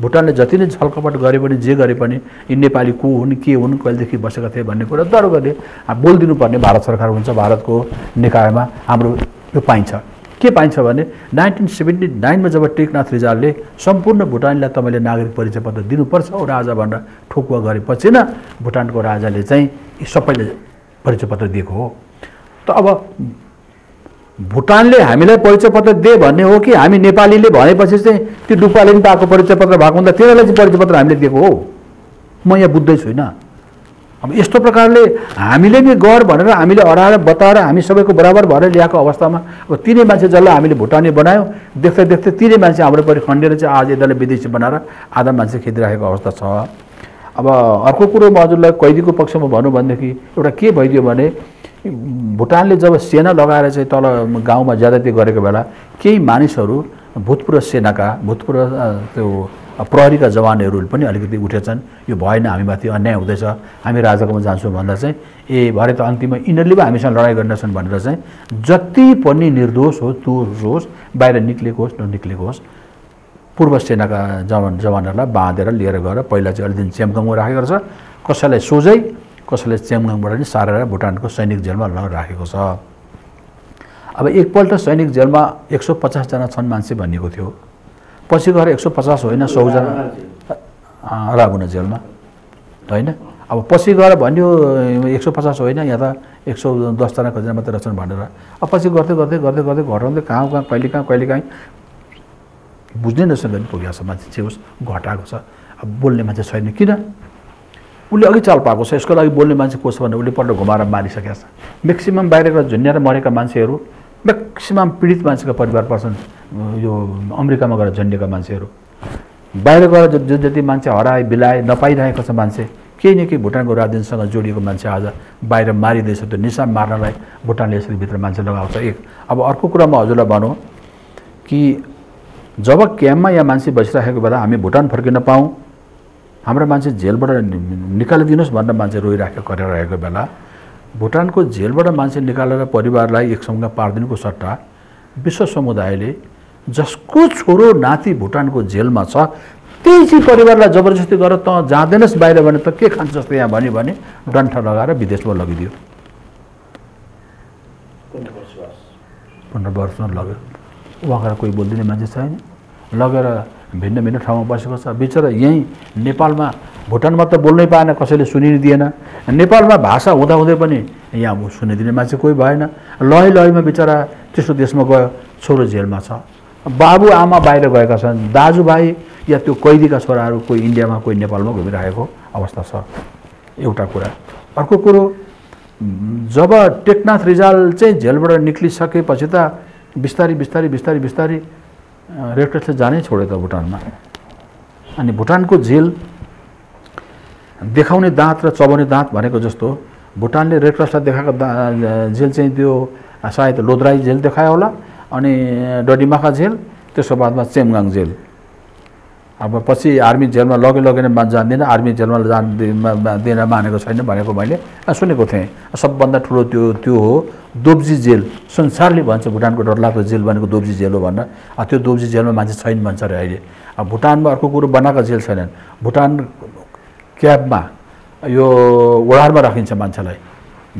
भुटानले जति नै छलकपट गरे पनि जे गरे पनि यी नेपाली को हुन् के हुन् कहिलेदेखि बसेका थिए भन्ने कुरा दरोगरले बोलिदिनुपर्ने भारत सरकार हुन्छ, भारतको निकायमा हाम्रो यो पाइन्छ। के पाइन्छ भने 1979 जब टेकनाथ रिजालले सम्पूर्ण भुटानीलाई तपाईँले नागरिक परिचय पत्र दिनुपर्छ हो राजा भनेर ठोकुवा गरेपछि न भुटानको राजाले चाहिँ यी सबैले परिचय पत्र दिएको हो। त अब भुटानले हामीलाई परिचय पत्र दे भन्ने हो कि हामी नेपालीले भनेपछि चाहिँ त्यो डुक्पाले पनि पाएको परिचय पत्र भएको हुँदा तिनीहरूलाई चाहिँ परिचय पत्र हामीले दिएको हो, म यहाँ बुझ्दै छुइनँ। अब यस्तो प्रकारले हामीले नै गर भनेर हामीले हराएर बताएर हामी सबैको बराबर भएर ल्याएको अवस्थामा अब तिनै मान्छे जसलाई हामीले भुटानी बनायौँ देख्दै देख्दै तिनै मान्छे हाम्रो परि खण्डेर चाहिँ आज यिनीहरूले विदेशी बनाएर आधा मान्छे खेदिरहेको अवस्था छ। अब अर्को कुरो म हजुरलाई कैदीको पक्षमा भनौँ भनेदेखि एउटा के भइदियो भने भुटानले जब सेना लगाएर चाहिँ तल गाउँमा ज्यादाती गरेको बेला केही मानिसहरू भूतपूर्व सेनाका भूतपूर्व त्यो प्रहरीका जवानहरू पनि अलिकति उठेछन्, यो भएन हामीमाथि अन्याय हुँदैछ हामी राजाकोमा जान्छौँ भन्दा चाहिँ ए भरे त अन्तिममा यिनीहरूले पो हामीसँग लडाइँ गर्नेछन् भनेर चाहिँ जति पनि निर्दोष होस् दोष होस् बाहिर निक्लेको होस् ननिक्लेको होस् पूर्व सेनाका जवानहरूलाई बाँधेर लिएर गएर पहिला चाहिँ अलिकति च्याम्गाङमा राखेको छ, कसैलाई सोझै कसैले च्याम्गाङबाट नै सारेर भुटानको सैनिक जेलमा राखेको छ। अब एकपल्ट सैनिक जेलमा 150 जना छन् मान्छे भनिएको थियो, पछि गएर 150 होइन 100 जना राबुना जेलमा होइन। अब पछि गएर भन्यो 150 होइन या त 110 जना खोजेर मात्रै रहेछन् भनेर। अब पछि गर्दै गर्दै गर्दै गर्दै घटाउँदै कहाँ कहिले काहीँ बुझ्नै नसकेर पुगेको छ मान्छे चाहिँ होस् घटाएको छ। अब बोल्ने मान्छे छैन, किन उसले अघि चाल पाएको छ, यसको लागि बोल्ने मान्छे को छ भने उसले पल्ट घुमाएर मारिसकेको छ। म्याक्सिमम बाहिर गएर झुन्ड्याएर मरेका मान्छेहरू म्याक्सिमम पीडित मान्छेको परिवार पर्छन्, यो अमेरिकामा गएर झन्डेका मान्छेहरू बाहिर गएर जुन जति मान्छे हराए बिलाए नपाइरहेको छ मान्छे केही न केही भुटानको राजनीतिसँग जोडिएको मान्छे आज बाहिर मारिँदैछ। त्यो निशा मार्नलाई भुटानले यसरी भित्र मान्छे लगाउँछ। एक अब अर्को कुरा म हजुरलाई भनौँ कि जब क्याम्पमा यहाँ मान्छे बसिराखेको बेला हामी भुटान फर्किन पाऊँ हाम्रो मान्छे जेलबाट निकालिदिनुहोस् भनेर मान्छे रोइराखेको गरिरहेको बेला भुटानको जेलबाट मान्छे निकालेर परिवारलाई एकसँगै पारिदिनुको सट्टा विश्व समुदायले जसको छोरो नाति भुटानको जेलमा छ त्यही चाहिँ परिवारलाई जबरजस्ती गरेर त जाँदैनस् बाहिर भने त के खान्छ जस्तो यहाँ भन्यो भने डन्ठा लगाएर विदेशमा लगिदियो, पुनर्वासमा लग्यो। उहाँको कोही बोलिदिने मान्छे छैन, लगेर भिन्न भिन्न ठाउँमा बसेको छ। बिचरा यहीँ नेपालमा भुटानमा त बोल्नै पाएन, कसैले सुनिदिएन, नेपालमा भाषा हुँदाहुँदै पनि यहाँ सुनिदिने मान्छे कोही भएन। लयमा बिचरा त्यस्तो देशमा गयो, छोरो जेलमा छ, बाबु आमा बाहिर गएका छन्, दाजुभाइ या त्यो कैदीका छोराहरू कोही इन्डियामा कोही नेपालमा घुमिरहेको अवस्था छ। एउटा कुरा। अर्को कुरो, जब टेकनाथ रिजाल चाहिँ जेलबाट निक्लिसकेपछि त बिस्तारी रेडक्रसले जानै छोड्यो त भुटानमा। अनि भुटानको जेल देखाउने दाँत र चबाउने दाँत भनेको जस्तो भुटानले रेडक्रसलाई देखाएको जेल चाहिँ त्यो सायद लोद्राई जेल देखायो होला, अनि डडीमाखा जेल, त्यसको बादमा चेमगाङ जेल। अब पछि आर्मी जेलमा लगेन जान्दिनँ, आर्मी जेलमा जान दिन मानेको छैन भनेको मैले सुनेको थिएँ। सबभन्दा ठुलो त्यो त्यो हो दोब्जी जेल। संसारले भन्छ भुटानको डरलाग्दो जेल भनेको दोब्जी जेल हो भनेर। त्यो दोब्जी जेलमा मान्छे छैन भन्छ अरे अहिले। अब भुटानमा अर्को कुरो बनाएको जेल छैनन्। भुटान क्याबमा यो ओडारमा राखिन्छ मान्छेलाई,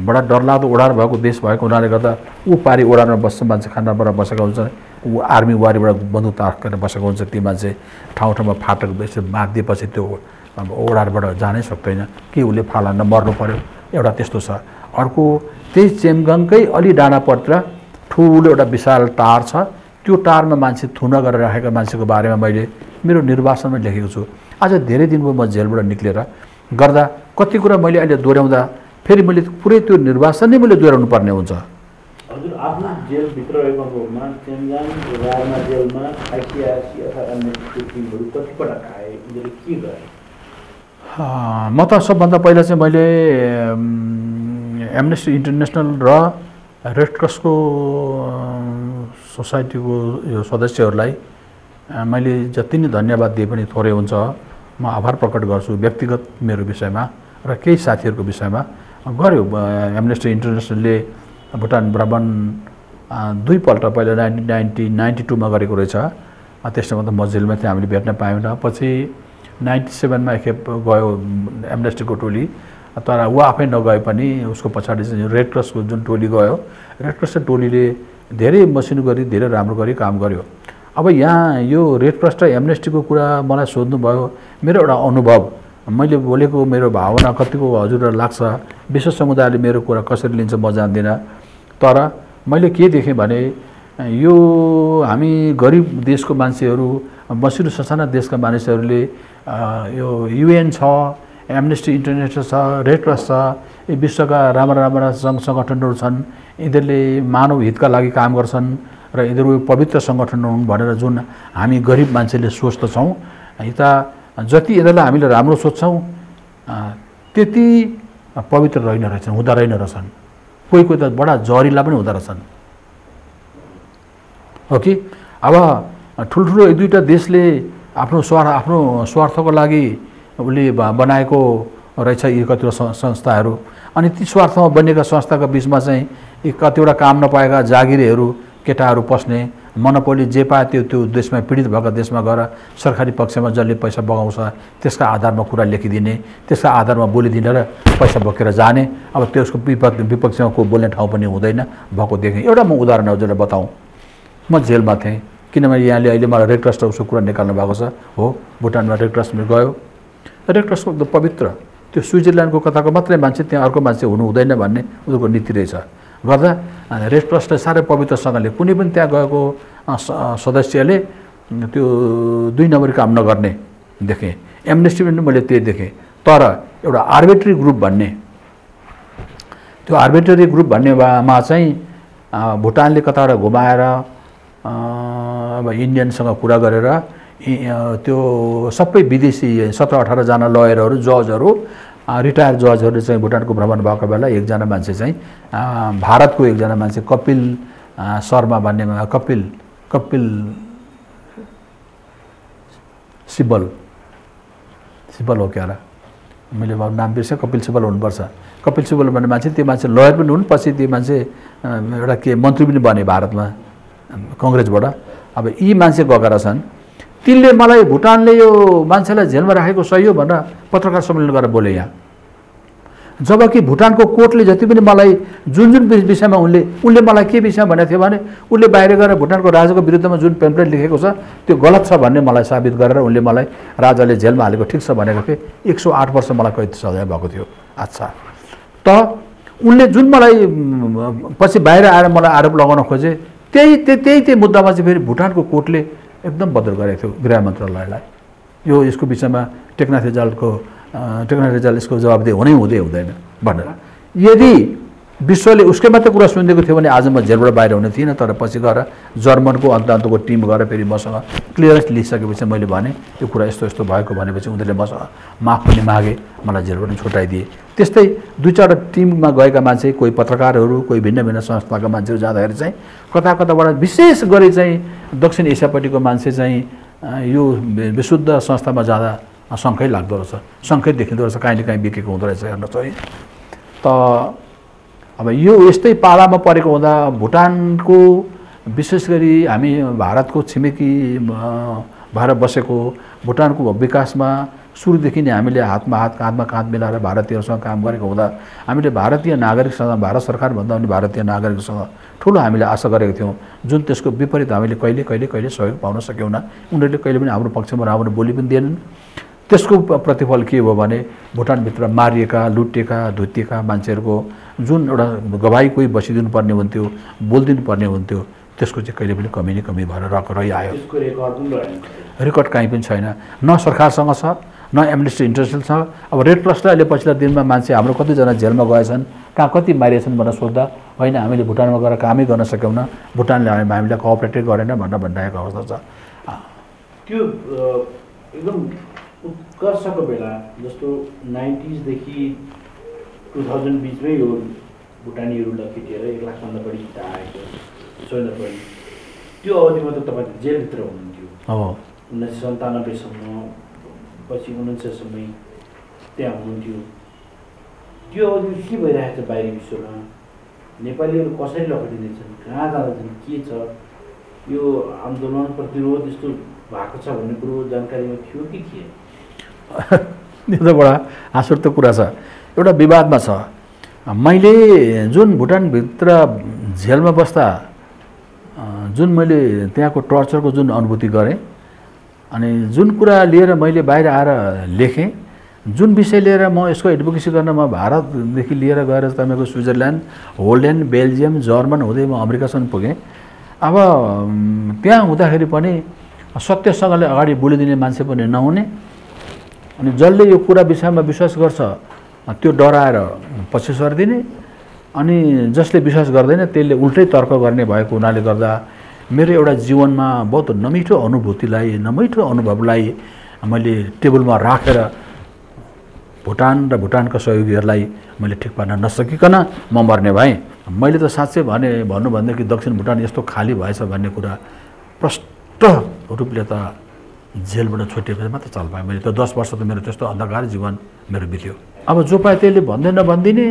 बडा डरलाग्दो ओडार भएको देश भएको हुनाले गर्दा ऊ पारी ओडारमा बस्छ मान्छे, खानाबाट बसेका हुन्छन्, ऊ आर्मी वारीबाट बन्दुक ताकेर बसेको हुन्छ। ती मान्छे ठाउँ ठाउँमा फाटक यसरी बाँधिएपछि त्यो अब ओडारबाट जानै सक्दैन कि, उसले फालान्न मर्नु पर्यो। एउटा त्यस्तो छ। अर्को त्यही चेमगङकै अलि डाँडापत्र ठुलो एउटा विशाल टार छ, त्यो टारमा मान्छे थुना गरेर राखेका मान्छेको बारेमा मैले मेरो निर्वाचनमा लेखेको छु। आज धेरै दिन भयो म जेलबाट निक्लेर गर्दा कति कुरा मैले अहिले दोहोऱ्याउँदा फेरि मैले पुरै त्यो निर्वाचन नै मैले दोहोऱ्याउनु पर्ने हुन्छ। हजुर, आफ्नो जेलभित्र रहेको भएकोमा चेमजाङ राजमा जेलमा आइसिआइसी अथवा अन्य टिमहरू कतिपटक आए, उनीहरूले के गरे? म त सबभन्दा पहिला चाहिँ मैले एमनेस्टी इन्टरनेसनल र रेडक्रसको सोसाइटीको यो सदस्यहरूलाई मैले जति नै धन्यवाद दिए पनि थोरै हुन्छ। म आभार प्रकट गर्छु व्यक्तिगत मेरो विषयमा र केही साथीहरूको विषयमा। गऱ्यो एमनेस्टी इन्टरनेसनलले भुटान भ्रमण दुईपल्ट, पहिला 1992 गरेको रहेछ, त्यसमा त म जेलमा थिएँ, हामीले भेट्न पाएनौँ। पछि 97 एकखेप गयो एमनेस्टीको टोली, तर ऊ आफै नगए पनि उसको पछाडि चाहिँ रेडक्रसको जुन टोली गयो, रेडक्रस टोलीले धेरै मसिनो गरी धेरै राम्रो गरी काम गर्यो। अब यहाँ यो रेडक्रस र एमनेस्टीको कुरा मलाई सोध्नुभयो, मेरो एउटा अनुभव मैले बोलेको मेरो भावना कतिको हजुरलाई लाग्छ, विश्व समुदायले मेरो कुरा कसरी लिन्छ म जान्दिनँ। तर मैले के देखेँ भने यो हामी गरिब देशको मान्छेहरू, मसिनो ससाना देशका मानिसहरूले यो यूएन छ, एमनेस्टी इन्टरनेसनल छ, रेडक्रस छ, यी विश्वका राम्रा राम्रा सङ्घ सङ्गठनहरू छन्, यिनीहरूले मानव हितका लागि काम गर्छन् र यिनीहरू पवित्र सङ्गठन हुन् भनेर जुन हामी गरिब मान्छेले सोच्दछौँ, यता जति यिनीहरूलाई हामीले राम्रो सोध्छौँ त्यति पवित्र रहेन रहेछन्, हुँदा रहेन रहेछन्। कोही कोही त बडा जहरिला पनि हुँदो रहेछन्। हो कि अब ठुल्ठुलो एक दुईवटा देशले आफ्नो स्वार्थको लागि उसले बनाएको रहेछ यी कतिवटा संस्थाहरू। अनि ती स्वार्थमा बनेका संस्थाको बिचमा चाहिँ यी कतिवटा काम नपाएका जागिरेहरू, केटाहरू पस्ने, मनोपोली जे पाए त्यो देशमा, पीडित भएको देशमा गएर सरकारी पक्षमा जसले पैसा बगाउँछ त्यसका आधारमा कुरा लेखिदिने, त्यसका आधारमा बोलिदिने र पैसा बोकेर जाने। अब त्यसको विपक्षमा को बोल्ने ठाउँ पनि हुँदैन भएको देखेँ। एउटा म उदाहरण हजुरलाई बताऊँ। म जेलमा थिएँ किनभने यहाँले अहिले मलाई रेडक्रस र उसको कुरा निकाल्नु भएको छ। हो, भुटानमा रेडक्रसमा गयो, रेडक्रसको एकदम पवित्र, त्यो स्विजरल्यान्डको कथाको मात्रै मान्छे, त्यहाँ अर्को मान्छे हुनु हुँदैन भन्ने उनीहरूको नीति रहेछ। गर्दा रेडक्रसले साह्रै पवित्रसँगले कुनै पनि त्यहाँ गएको सदस्यले त्यो 2 नम्बरी काम नगर्ने देखेँ। एमनेस्टी पनि मैले त्यही देखेँ। तर एउटा आर्बिट्रेरी ग्रुप भन्ने, त्यो आर्बिट्रेरी ग्रुप भन्नेमा चाहिँ भुटानले कताबाट घुमाएर अब इन्डियनसँग कुरा गरेर त्यो सबै विदेशी 17-18 जना लयरहरू, जजहरू, रिटायर जजहरूले चाहिँ भुटानको भ्रमण भएको बेला एकजना मान्छे चाहिँ भारतको एकजना मान्छे कपिल शर्मा भन्नेमा कपिल सिबल हो क्या होला, मैले नाम बिर्सेँ, कपिल सिबल हुनुपर्छ। कपिल सिबल भन्ने मान्छे, त्यो मान्छे लयर पनि हुन्, पछि त्यो मान्छे एउटा के मन्त्री पनि बने भारतमा कङ्ग्रेसबाट। अब यी मान्छे गएर छन्, तिनले मलाई भुटानले यो मान्छेलाई जेलमा राखेको सही हो भनेर पत्रकार सम्मेलन गरेर बोले यहाँ। जबकि भुटानको कोर्टले जति पनि मलाई जुन विषयमा उनले मलाई के विषयमा भनेको थियो भने उसले बाहिर गएर भुटानको राजाको विरुद्धमा जुन पेम्पलेट लेखेको छ त्यो गलत छ भन्ने मलाई साबित गरेर उसले मलाई राजाले जेलमा हालेको ठिक छ भनेको थिएँ। 108 वर्ष मलाई कैद सजाय भएको थियो। अच्छा, त उनले जुन मलाई पछि बाहिर आएर मलाई आरोप लगाउन खोजे त्यही मुद्दामा चाहिँ फेरि भुटानको कोर्टले एकदम बदल गरेको थियो गृह मन्त्रालयलाई। यो यसको विषयमा टेकनाथ रिजाल यसको जवाबदेही हुँदैन भनेर। यदि विश्वले उसकै मात्रै कुरा सुनिदिएको थियो भने आज म जेलबाट बाहिर हुने थिइनँ। तर पछि गएर जर्मनको अन्तको टिम गएर फेरि मसँग क्लियरेन्स लिइसकेपछि मैले भने यो कुरा यस्तो भएको भनेपछि उनीहरूले मसँग माफ पनि मागे, मलाई जेलबाट छुट्याइदिए। त्यस्तै 2-4 टिममा गएका मान्छे, कोही पत्रकारहरू, कोही भिन्न भिन्न संस्थाका मान्छेहरू जाँदाखेरि चाहिँ कता कताबाट विशेष गरी चाहिँ दक्षिण एसियापट्टिको मान्छे चाहिँ यो विशुद्ध संस्थामा जाँदा शङ्कै लाग्दो रहेछ, शङ्कै देखिँदो रहेछ, कहीँले कहीँ बिकेको हुँदो रहेछ हेर्न चाहिँ। त अब यो यस्तै पालामा परेको हुँदा भुटानको विशेष गरी हामी भारतको छिमेकी भएर बसेको भुटानको विकासमा सुरुदेखि नै हामीले हातमा हात मिलाएर भारतीयहरूसँग काम गरेको हुँदा हामीले भारतीय नागरिकसँग, भारत सरकारभन्दा पनि भारतीय नागरिकसँग ठुलो हामीले आशा गरेको थियौँ, जुन त्यसको विपरीत हामीले कहिले कहिले कहिले सहयोग पाउन सकेनौँ। उनीहरूले कहिले पनि हाम्रो पक्षमा राम्रो बोली पनि दिएनन्। त्यसको प्रतिफल के हो भने भुटानभित्र मारिएका, लुटिएका, धुतिएका मान्छेहरूको जुन एउटा गवाई कोही बसिदिनुपर्ने हुन्थ्यो, बोलिदिनुपर्ने हुन्थ्यो, त्यसको चाहिँ कहिले पनि कमी नै कमी भएर रहिआयो। रेकर्ड कहीँ पनि छैन, न सरकारसँग छ, न एमनेस्टी इन्टरनेसनल छ। अब रेडक्रसले अहिले पछिल्ला दिनमा मान्छे हाम्रो कतिजना जेलमा गएछन्, कहाँ कति मारिएछन् भनेर सोद्धा होइन हामीले भुटानमा गएर कामै गर्न सकेनौँ, भुटानले हामीलाई कोअपरेटै गरेन भनेर भनिरहेको अवस्था छ। त्यो एकदम उत्कर्षको बेला जस्तो 90s देखि 2000 बिचमै यो भुटानीहरू लखेटिएर 1 लाखभन्दा बढी आएको छैन पनि, त्यो अवधिमा त तपाईँ जेलभित्र हुनुहुन्थ्यो। हो, 1997 सम्म, पछि 1999 सम्म त्यहाँ हुनुहुन्थ्यो। त्यो अवधि के भइरहेको छ बाहिरी विश्वमा, नेपालीहरू कसरी लखेटिँदैछन्, कहाँ जाँदैछन्, के छ, यो आन्दोलन प्रतिरोध यस्तो भएको छ भन्ने कुरो जानकारीमा थियो कि के? यो त बडा आश्चर्यको त कुरा छ, एउटा विवादमा छ। मैले जुन भुटानभित्र जेलमा बस्दा जुन मैले त्यहाँको टर्चरको जुन अनुभूति गरेँ अनि जुन कुरा लिएर मैले बाहिर आएर लेखेँ, जुन विषय लिएर म यसको एडभोकेसी गर्न म भारतदेखि लिएर गएर तपाईँको स्विजरल्यान्ड, होल्यान्ड, बेल्जियम, जर्मन हुँदै म अमेरिकासम्म पुगेँ। अब त्यहाँ हुँदाखेरि पनि सत्यसँगले अगाडि बोलिदिने मान्छे पनि नहुने, अनि जसले यो कुरा विषयमा विश्वास गर्छ त्यो डराएर पछि सर्दिने, अनि जसले विश्वास गर्दैन त्यसले उल्टै तर्क गर्ने भएको हुनाले गर्दा मेरो एउटा जीवनमा बहुत नमिठो अनुभूतिलाई, नमिठो अनुभवलाई मैले टेबलमा राखेर भुटान र भुटानका सहयोगीहरूलाई मैले ठिक पार्न नसकिकन म मर्ने भएँ। मैले त साँच्चै भन्नुभन्दा दक्षिण भुटान यस्तो खाली भएछ भन्ने कुरा प्रष्ट रूपले त जेलबाट छुटेपछि मात्र चाल पाएँ। मैले त 10 वर्ष त मेरो त्यस्तो अन्धकार जीवन मेरो बित्यो। अब जो पाए त्यसले भन्दै नभनिदिने,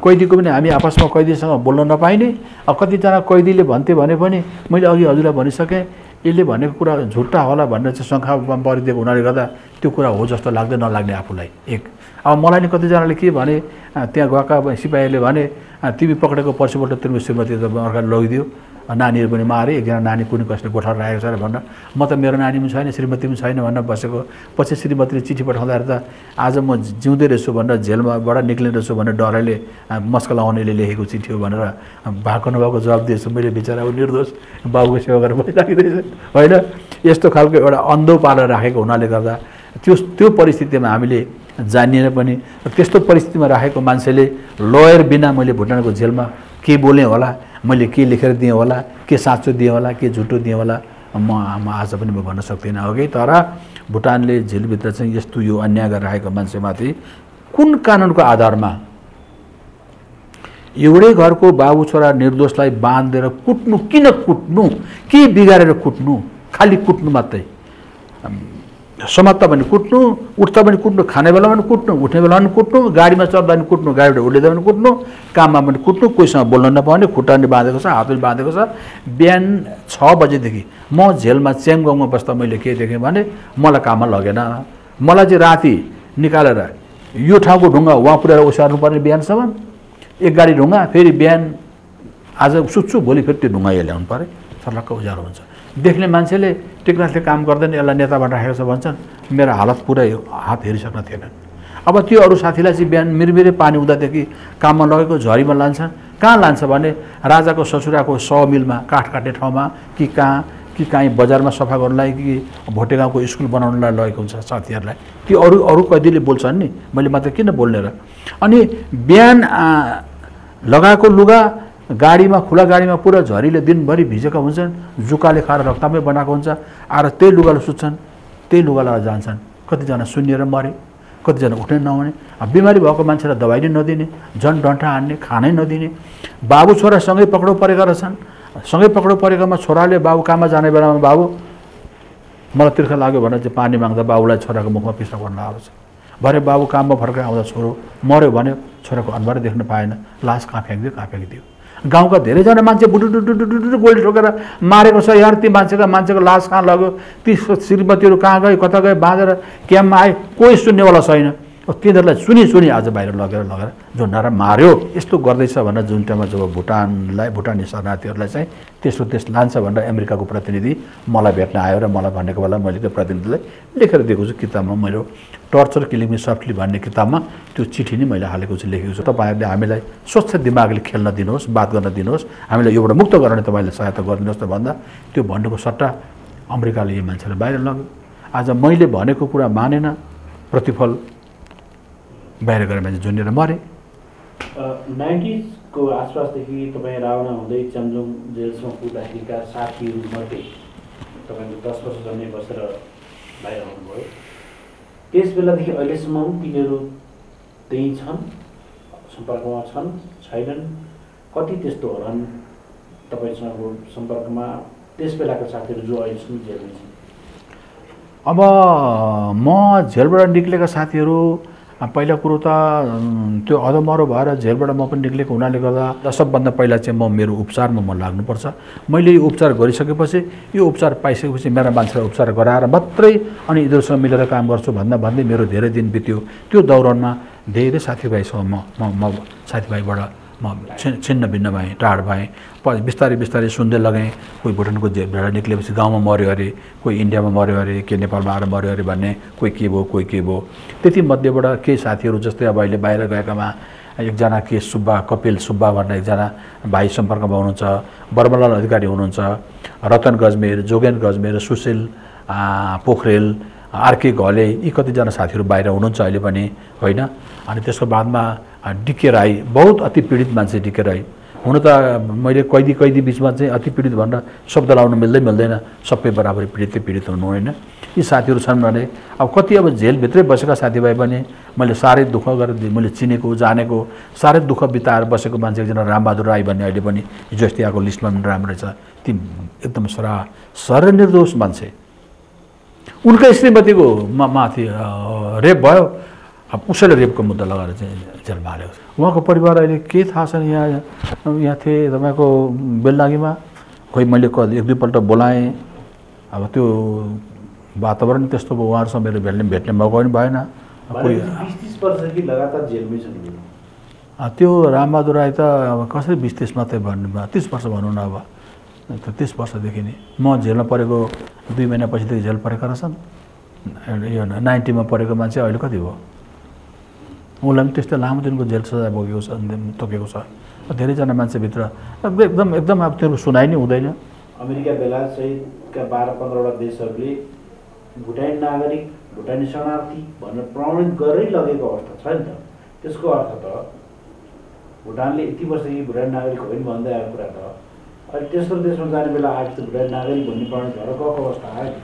कैदीको पनि हामी आपसमा कैदीसँग बोल्न नपाइने। अब कतिजना कैदीले भन्थे भने पनि मैले अघि हजुरलाई भनिसकेँ, यसले भनेको कुरा झुट्टा होला भनेर चाहिँ शङ्कामा परिदिएको हुनाले गर्दा त्यो कुरा हो जस्तो लाग्दै नलाग्ने आफूलाई एक। अब मलाई नि कतिजनाले के भने, त्यहाँ गएका सिपाहीहरूले भने तिमी पक्रेको पर्सिपल्ट तिम्रो श्रीमती त अर्काले लगिदियो, नानीहरू पनि मारे, एकजना नानी कुनै कसले गोठाएर राखेको छ भनेर। म त मेरो नानी पनि छैन, श्रीमती पनि छैन भनेर बसेको, पछि श्रीमतीले चिठी पठाउँदाखेरि त आज म जिउँदै रहेछु भनेर, जेलबाट निक्लिने रहेछु भनेर डराइले मस्कलाउनेले लेखेको चिठी हो भनेर भएको नभएको जवाब दिएछु। मैले बिचरा निर्दोष बाबुको सेवा गरेर बसिराखिँदैछ होइन, यस्तो खालको एउटा अन्धो पारा राखेको हुनाले गर्दा त्यो परिस्थितिमा हामीले जानिएन पनि। त्यस्तो परिस्थितिमा राखेको मान्छेले लयर बिना मैले भुटानको जेलमा के बोलेँ होला, मैले के लेखेर दिएँ होला, के साँचो दिएँ होला, के झुटो दिएँ होला, म आज पनि म भन्न सक्दिनँ। अघि तर भुटानले जेलभित्र चाहिँ यस्तो यो अन्याय गरिरहेको मान्छेमाथि कुन कानुनको आधारमा एउटै घरको बाबु छोरा निर्दोषलाई बाँधेर कुट्नु? किन कुट्नु? के बिगारेर कुट्नु? खालि कुट्नु मात्रै, समात्दा पनि कुट्नु, उठ्दा पनि कुट्नु, खाने बेलामा पनि कुट्नु, उठ्ने बेलामा पनि कुट्नु, गाडीमा चढ्दा पनि कुट्नु, गाडीबाट उड्लिँदा पनि कुट्नु, काममा पनि कुट्नु, कोहीसँग बोल्न नपाउने, खुट्टा पनि बाँधेको छ, हात पनि बाँधेको छ। बिहान 6 बजेदेखि म जेलमा च्याङगाउँमा बस्दा मैले के देखेँ भने मलाई काममा लगेन, मलाई चाहिँ राति निकालेर यो ठाउँको ढुङ्गा वहाँ पुऱ्याएर ओसार्नुपर्ने बिहानसम्म, एक गाडी ढुङ्गा, फेरि बिहान आज सुत्छु भोलि फेरि त्यो ढुङ्गा यहाँ ल्याउनु पऱ्यो, सर्लक्क उज्यालो हुन्छ। देख्ने मान्छेले टेकनाथले काम गर्दैन, यसलाई नेता बनाइराखेको छ भन्छन्। मेरो हालत पुरै हात हेरिसक्न थिएनन्। अब त्यो अरू साथीलाई चाहिँ बिहान मिरमिरे पानी हुँदादेखि काममा लगेको झरीमा लान्छन्। कहाँ लान्छ भने राजाको ससुराको 100 मिलमा काठ काट्ने ठाउँमा, कि कहाँ, कि काहीँ बजारमा सफा गर्नलाई, कि भोटे गाउँको स्कुल बनाउनलाई लगेको हुन्छ साथीहरूलाई। त्यो अरू कैदीले बोल्छन् नि, मैले मात्र किन बोल्ने र? अनि बिहान लगाएको लुगा गाडीमा, खुला गाडीमा पुरा झरीले दिनभरि भिजेका हुन्छन्, जुकाले खाएर रक्तमै बनाएको हुन्छ, आएर त्यही लुगाले सुत्छन्, त्यही लुगा लगाएर जान्छन्। कतिजना सुन्निएर मरे, कतिजना उठ्नै नहुने, बिमारी भएको मान्छेलाई दबाई नै नदिने, झन् डन्ठा हान्ने, खानै नदिने। बाबु छोरा सँगै पक्राउ परेका रहेछन्, सँगै पक्राउ परेकामा छोराले बाबु काममा जाने बेलामा बाबु मैं तिर्खा लगे भाई पानी माग्दा बाबूलाई छोरा को मुख में पिस्ना पर्न आरोप भरे बाबू काम में फर्क आउँदा छोरो मर्यो भने छोरा को अनुहार देख्न पाएन, लास कहाँ फ्याँकिदियो। गाउँका धेरैजना मान्छे बुडुडुडुडुडु गोली ठोकेर मारेको छ यार, ती मान्छेको लास कहाँ लग्यो, ती श्रीमतीहरू कहाँ गए कता गए बाँधेर क्याम्पमा आए, कोही सुन्नेवाला छैन। तिनीहरूलाई सुनी सुनी आज बाहिर लगेर लगेर झुन्डाएर मार्यो। यस्तो गर्दैछ भनेर जुन टाइममा जब भुटानलाई भुटानी शरणार्थीहरूलाई चाहिँ तेस्रो देश लान्छ भनेर अमेरिकाको प्रतिनिधि मलाई भेट्न आयो र मलाई भनेको बेला मैले त्यो प्रतिनिधिलाई लेखेर दिएको छु। किताबमा मेरो टर्चर किलिङ मी सफ्टली भन्ने किताबमा त्यो चिठी नै मैले हालेको छु, लेखेको छु। तपाईँहरूले हामीलाई स्वच्छ दिमागले खेल्न दिनुहोस्, बात गर्न दिनुहोस्, हामीलाई योबाट मुक्त गराउने तपाईँले सहायता गरिदिनुहोस् त भन्दा त्यो भन्नुको सट्टा अमेरिकाले यी मान्छेलाई बाहिर लग्यो। आज मैले भनेको कुरा मानेन, प्रतिफल बाहिर गएर मान्छे झुन्डेर मरे। 90s को आसपासदेखि तपाईँ रावना हुँदै चम्जोङ जेलसम्म पुग्दाखेरिका साथीहरूमध्ये तपाईँको 10 वर्ष जम्मै बसेर बाहिर आउनुभयो। त्यस बेलादेखि अहिलेसम्म तिनीहरू त्यही छन्, सम्पर्कमा छन् छैनन्, कति त्यस्तो होलान् तपाईँसँगको सम्पर्कमा त्यस बेलाको साथीहरू जो अहिलेसम्म जेलमै छन्? अब म जेलबाट निक्लेका साथीहरू पहिला कुरो त त्यो अधमरो भएर जेलबाट म पनि निक्लेको हुनाले गर्दा सबभन्दा पहिला चाहिँ म मेरो उपचारमा म लाग्नुपर्छ। मैले यो उपचार गरिसकेपछि, यो उपचार पाइसकेपछि मेरा मान्छेलाई उपचार गराएर मात्रै अनि यिनीहरूसँग मिलेर काम गर्छु भन्दा भन्दै मेरो धेरै दिन बित्यो। त्यो दौरानमा धेरै साथीभाइसँग म साथीभाइबाट म छिन्न भिन्न भएँ, टाढ भएँ। बिस्तारै बिस्तारै सुन्दै लगेँ, कोही भुटानको जेलबाट निक्लेपछि गाउँमा मर्यो अरे, कोही इन्डियामा मर्यो अरे, के नेपालमा आएर मर्यो अरे भन्ने, कोही के भयो कोही के भयो। त्यति मध्येबाट केही साथीहरू जस्तै अब अहिले बाहिर गएकामा एकजना के सुब्बा, कपिल सुब्बा भन्ने एकजना भाइ सम्पर्कमा हुनुहुन्छ, बर्मलाल अधिकारी हुनुहुन्छ, रतन गजमेर, जोगेन गजमेर, सुशील पोखरेल, आरके घले, यी कतिजना साथीहरू बाहिर हुनुहुन्छ अहिले पनि होइन। अनि त्यसको बादमा डिके राई, बहुत अति पीडित मान्छे डिके राई। हुन त मैले कैदी कैदी बिचमा चाहिँ अति पीडित भनेर शब्द लाउन मिल्दैन, सबै बराबरी पीडितले पीडित हुनु होइन। यी साथीहरू छन् भने अब कति अब जेलभित्रै बसेका साथीभाइ पनि मैले साह्रै दुःख गरेर मैले चिनेको जानेको साह्रै दुःख बिताएर बसेको मान्छे एकजना रामबहादुर राई भन्ने अहिले पनि हिजो अस्ति आएको लिस्टमा पनि राम्रै छ। ती एकदम सरनिर्दोष मान्छे, उनका श्रीमतीको माथि रेप भयो, अब उसैले रेपको मुद्दा लगाएर चाहिँ जेलमा हालेको छ। उहाँको परिवार अहिले के थाहा छैन। यहाँ थिए तपाईँको बेलनागीमा, खोइ मैले एक दुईपल्ट बोलाएँ, अब त्यो वातावरण त्यस्तो भयो, उहाँहरूसँग मेरो भेट्ने मौका पनि भएन। कोही 20-30 वर्षदेखि लगातार जेलमै छन्। त्यो रामबहादुर राई त अब कसरी 20-30 मात्रै भन्नु भयो, 30 वर्ष भनौँ न, अब 30 वर्षदेखि नै म जेलमा परेको 2 महिनापछिदेखि जेल परेका रहेछन्। यो 90 मा परेको मान्छे अहिले कति भयो, उसलाई पनि त्यस्तै लामो दिनको जेल सजाय भोगेको छ, तोकेको छ। धेरैजना मान्छेभित्र एकदम अब त्यो सुनाइ नै हुँदैन। अमेरिका बेलायतसहितका 12-15 वटा देशहरूले भुटानी नागरिक, भुटानी शरणार्थी भनेर प्रमाणित गरेरै लगेको अवस्था छ नि त। त्यसको अर्थ त भुटानले यति वर्षदेखि भुटानी नागरिक होइन भन्दै आएको कुरा त अहिले तेस्रो देशमा जाने बेला आएको भुटानी नागरिक भन्ने प्रमाणित भएर गएको अवस्था आयो।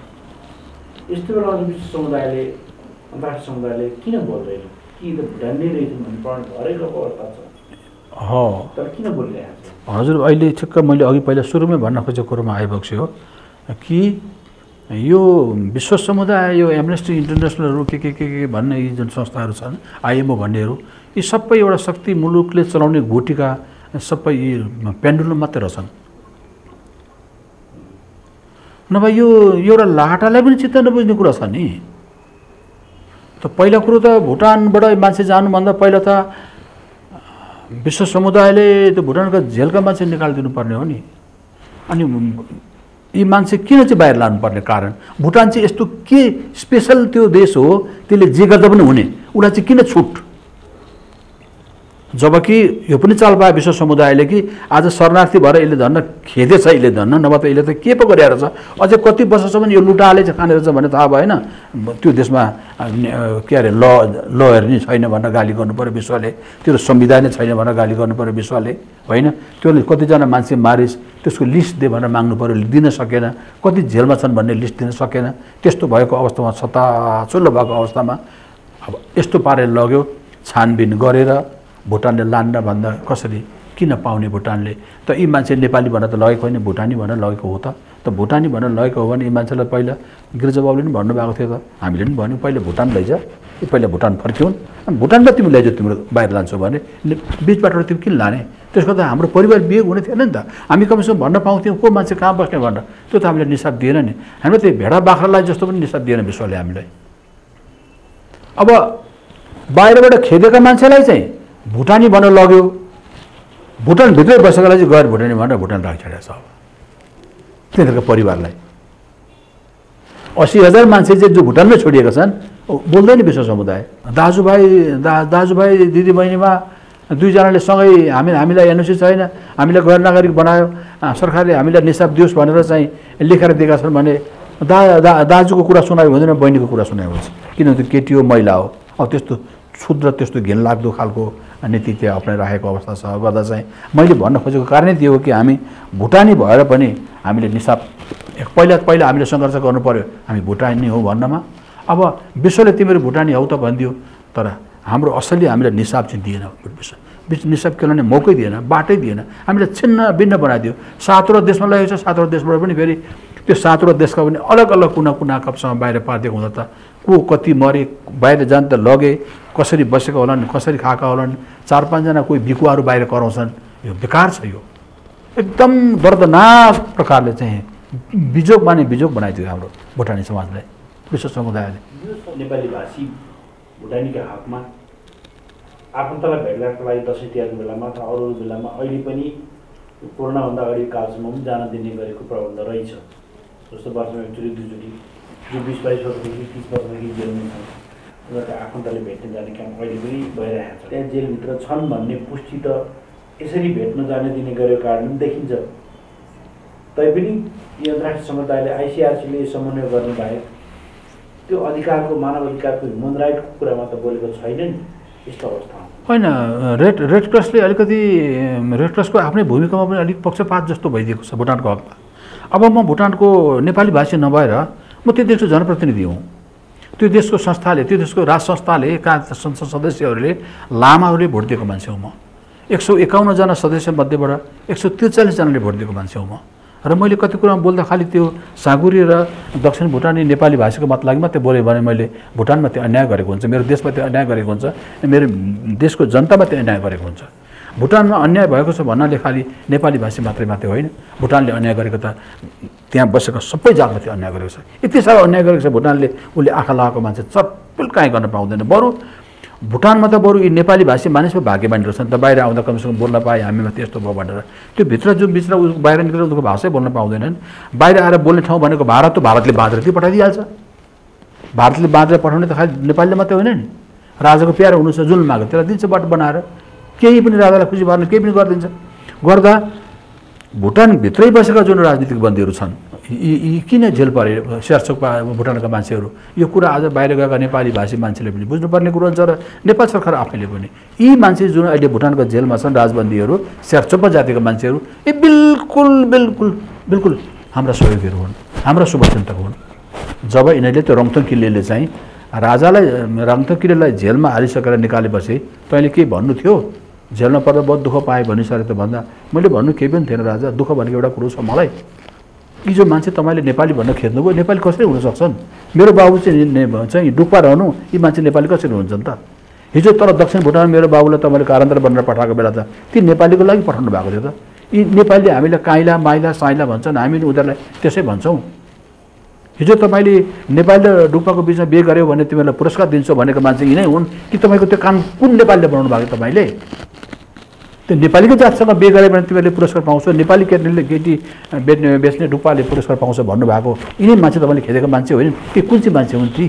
यस्तो बेला विश्व समुदायले, अन्तर्राष्ट्रिय समुदायले किन बोल्दैन कि भुटान नै रहेछ भन्ने प्रमाणित भएर गएको अवस्था छ। तर किन बोलिरहेको छ? हजुर, अहिले ठिक्क मैले अघि पहिला सुरुमै भन्न खोजेको कुरोमा आइपुग्छु हो कि यो विश्व समुदाय, यो एमनेस्टी इन्टरनेसनलहरू के भन्ने यी जुन संस्थाहरू छन्, आइएमओ भन्नेहरू, यी सबै एउटा शक्ति मुलुकले चलाउने घुटीका सबै यी पेन्डुलम मात्रै रहेछन्। नभए यो एउटा लाटालाई पनि चित्त नबुझ्ने कुरा छ नि। त पहिला कुरो त भुटानबाट मान्छे जानुभन्दा पहिला त विश्व समुदायले त्यो भुटानका जेलका मान्छे निकालिदिनुपर्ने हो नि। अनि यी मान्छे किन चाहिँ बाहिर लानुपर्ने कारण, भुटान चाहिँ यस्तो के स्पेसल त्यो देश हो, त्यसले जे गर्दा पनि हुने, उसलाई चाहिँ किन छुट? जबकि यो पनि चाल पायो विश्व समुदायले कि आज शरणार्थी भएर यसले धन्न खेदेछ, यसले धन्न, नभए त यसले त के पो गरिरहेको छ, अझै कति वर्षसम्म यो लुटाले चाहिँ खानेछ भने थाहा भएन। त्यो देशमा के अरे लयर नै छैन भनेर गाली गर्नुपऱ्यो विश्वले, त्यो संविधान नै छैन भनेर गाली गर्नुपऱ्यो विश्वले होइन। त्यसले कतिजना मान्छे मारिस त्यसको लिस्ट दे भनेर माग्नु पऱ्यो, दिन सकेन, कति जेलमा छन् भन्ने लिस्ट दिन सकेन। त्यस्तो भएको अवस्थामा, सताचुल्लो भएको अवस्थामा अब यस्तो पाराले लग्यो, छानबिन गरेर भुटानले लान्न भन्दा कसरी किन पाउने भुटानले? त यी मान्छे नेपाली भनेर त लगेको होइन, भुटानी भनेर लगेको हो त। तो भुटानी भनेर लगेको हो भने यी मान्छेलाई पहिला गिरिजाबाबुले पनि भन्नुभएको थियो त, हामीले पनि भन्यौँ पहिला भुटान लैजा, पहिला भुटान फर्क्यौँ, अनि भुटानमा तिमी लैजाऊ, तिम्रो बाहिर लान्छौ भने बीचबाट तिमी किन लाने, त्यसको त हाम्रो परिवार वियोग हुने थिएन नि त, हामी कमसेकम भन्न पाउँथ्यौँ को मान्छे कहाँ बस्ने भनेर, त्यो त हामीले निसाब दिएन नि, हामीले त्यो भेडा बाख्रालाई जस्तो पनि निसाब दिएन विश्वले हामीलाई। अब बाहिरबाट खेदेका मान्छेलाई चाहिँ भुटानी भन्न लग्यो, भुटानभित्रै बसेकोलाई चाहिँ गैर भुटानी भनेर भुटान राखिछाडेको छ। अब तिनीहरूको परिवारलाई 80,000 मान्छे जो भुटानमै छोडिएका छन्, बोल्दैन विश्व समुदाय। दाजुभाइ दिदीबहिनीमा दुईजनाले सँगै हामीलाई एनओसी छैन, हामीलाई गैर नागरिक बनायो, सरकारले हामीलाई निसाब दियोस् भनेर चाहिँ लेखेर दिएका छन् भने दाजुको कुरा सुनायो हुँदैन, बहिनीको कुरा सुनायो हुन्छ, किनभने केटी हो, महिला हो। अब त्यस्तो क्षुद्र त्यस्तो घिनलाग्दो खालको नीति त्यहाँ अप्नाइराखेको अवस्था छ। गर्दा चाहिँ मैले भन्न खोजेको कारणै त्यो हो कि हामी भुटानी भएर पनि हामीले निसाब पहिला पहिला हामीले सङ्घर्ष गर्नु पर्यो, हामी भुटानी हो भन्नमा। अब विश्वले तिमीहरू भुटानी हौ त भनिदियो, तर हाम्रो असली हामीलाई निसाब चाहिँ दिएन विश्व, निसाब खेल्ने मौकै दिएन, बाटै दिएन, हामीलाई छिन्न भिन्न बनाइदियो। 7वटा देशमा लगेको छ, 7वटा देशबाट पनि फेरि त्यो 7वटा देशका पनि अलग अलग कुना कुना कपसम्म बाहिर पारिदिएको हुँदा त को कति मरे, बाहिर जान त लगे, कसरी बसेका होलान्, कसरी खाएका होलान्, 4-5जना कोही भिकुवाहरू बाहिर कराउँछन्। यो बेकार छ, यो एकदम दर्दनाक प्रकारले चाहिँ बिजोग माने बिजोग बनाइदियो हाम्रो भुटानी समाजलाई, विश्व समुदायले। नेपाली भाषी भुटानीका हकमा आफन्तलाई भेट्नको लागि दसैँ तिहारको बेलामा अथवा अरू बेलामा अहिले पनि कोरोनाभन्दा अगाडि कालसम्म पनि जान दिने गरेको प्रबन्ध रहेछ, जस्तो वर्षमा एकचोटि दुईचोटि, जो 20-22 वर्षदेखि 30 वर्षदेखि जेलमा छ उनीहरूको आफन्तले भेट्न जाने काम अहिले पनि भइरहेको छ। त्यहाँ जेलभित्र छन् भन्ने पुष्टि त यसरी भेट्न जान दिने गरेको कारण देखिन्छ। तैपनि यो अन्तर्राष्ट्रिय समुदायले आइसिआरसीले समन्वय गर्ने बाहेक त्यो अधिकारको, मानव अधिकारको, ह्युमन राइटको कुरामा त बोलेको छैन नि। यस्तो अवस्था होइन, रेडक्रसले अलिकति रेडक्रसको आफ्नै भूमिकामा पनि अलिक पक्षपात जस्तो भइदिएको छ भुटानको हकमा। अब म भुटानको नेपाली भाषी नभएर म त्यो देशको जनप्रतिनिधि हुँ, त्यो देशको संस्थाले, त्यो देशको राज संस्थाले, संसद सदस्यहरूले, लामाहरूले भोट दिएको मान्छे हो म। 151जना सदस्य मध्येबाट 143जनाले भोट दिएको मान्छे हो म। र मैले कति कुरामा बोल्दा खालि त्यो साँगुरी र दक्षिण भुटानी नेपाली भाषाको मत लागि मात्रै बोलेँ भने मैले भुटानमा त्यो अन्याय गरेको हुन्छ, मेरो देशमा त्यो अन्याय गरेको हुन्छ, मेरो देशको जनतामा त्यो अन्याय गरेको हुन्छ। भुटानमा अन्याय भएको छ भन्नाले खालि नेपाली भाषी मात्रै होइन, भुटानले अन्याय गरेको त त्यहाँ बसेको सबै जातमा त्यो अन्याय गरेको छ। यति साह्रो अन्याय गरेको छ भुटानले, उसले आँखा लगाएको मान्छे चप्पल काहीँ गर्न पाउँदैन। बरु भुटानमा त बरु यी नेपाली भाषी मानिस पो भाग्यमानी रहेछन् त, बाहिर आउँदा कमसेकम बोल्न पाए, हामीमा त्यस्तो भयो भनेर। त्यो भित्र जो बिचरा ऊ बाहिर निस्केर उसको भाषै बोल्न पाउँदैनन्। बाहिर आएर बोल्ने ठाउँ भनेको भारत, भारतले बाँधेर त्यो पठाइदिइहाल्छ। भारतले बाँधेर पठाउने त खालि नेपालीले मात्रै होइन नि, राजाको प्यारो हुनुहुन्छ, जुन माग्यो त्यसलाई दिन्छ, बाट बनाएर केही पनि राजालाई खुसी पार्ने केही पनि गरिदिन्छ। गर्दा भुटानभित्रै बसेका जुन राजनीतिक बन्दीहरू छन्, यी किन झेल परे शीर्षकमा भुटानका मान्छेहरू? यो कुरा आज बाहिर गएका नेपाली भाषी मान्छेले पनि बुझ्नुपर्ने कुरो हुन्छ र नेपाल सरकार आफैले पनि। यी मान्छे जुन अहिले भुटानको जेलमा छन्, राजबन्दीहरू, शीर्षकमा जातिका मान्छेहरू, यी बिल्कुल बिल्कुल बिल्कुल हाम्रा सहयोगीहरू हुन्, हाम्रा शुभचिन्तक हुन्। जब यिनीहरूले त्यो रङथङ किल्लेले चाहिँ राजालाई, रङथङ किल्लेलाई जेलमा हालिसकेर निकालेपछि तैँले के भन्नु थियो, जेलमा पर्दा बहुत दुःख पाएँ भनिसकेर त भन्दा मैले भन्नु केही पनि थिएन राजा, दुःख भनेको एउटा कुरो छ मलाई। यी जो मान्छे तपाईँले नेपाली भन्न खेद्नुभयो, नेपाली कसरी हुनसक्छन्? मेरो बाबु चाहिँ डुक्पा रहनु, यी मान्छे नेपाली कसरी हुन्छन् त? हिजो तर दक्षिण भुटान मेरो बाबुलाई तपाईँले कारान्तर बनेर पठाएको बेला त ती नेपालीको लागि पठाउनु भएको थियो त। यी नेपालीले हामीलाई काइला माइला साइला भन्छन्, हामी उनीहरूलाई त्यसै भन्छौँ। हिजो तपाईँले नेपाली र डुक्पाको बिचमा बिहे गऱ्यो भने तिमीहरूलाई पुरस्कार दिन्छौ भनेको मान्छे यिनै हुन् कि तपाईँको त्यो काम कुन नेपालीले बनाउनु भएको? तपाईँले त्यो नेपालीको जातसँग बिहे गऱ्यो भने तिमीहरूले पुरस्कार पाउँछौ, नेपाली केटीले केटी बेच्ने डुक्पाले पुरस्कार पाउँछ भन्नुभएको यिनै मान्छे तपाईँले खेदेको मान्छे होइन कि कुन चाहिँ मान्छे हुन् ती?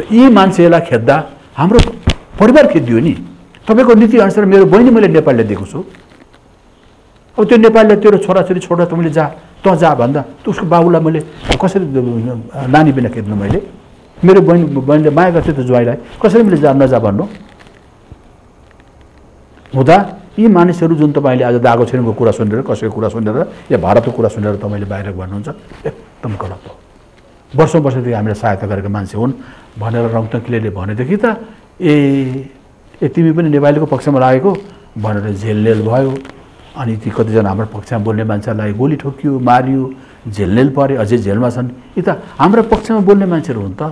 त यी मान्छेलाई खेद्दा हाम्रो परिवार खेदियो नि। तपाईँको नीतिअनुसार मेरो बहिनी मैले नेपालीलाई दिएको छु, अब त्यो नेपालीलाई तेरो छोराछोरी छोडेर तिमीले जा त जा भन्दा त उसको बाबुलाई मैले कसरी नानी बिना खेद्नु? मैले मेरो बहिनीले माया गर्थ्यो त्यो ज्वाइँलाई, कसरी मैले जा नजा भन्नु हुँदा यी मानिसहरू जुन तपाईँले आज दागो छिरिङको कुरा सुनेर, कसैको कुरा सुनेर या भारतको कुरा सुनेर तपाईँले बाहिर भन्नुहुन्छ, एकदम गलत हो। वर्षौँदेखि हामीलाई सहायता गरेका मान्छे हुन् भनेर रङतङ्कीले भनेदेखि त ए ए तिमी पनि नेपालीको पक्षमा लागेको भनेर जेल लेल भयो। अनि ती कतिजना हाम्रो पक्षमा बोल्ने मान्छेलाई गोली ठोकियो, मारियो, जेल पर्यो, अझै जेलमा छन्। यी त हाम्रो पक्षमा बोल्ने मान्छेहरू हुन् त।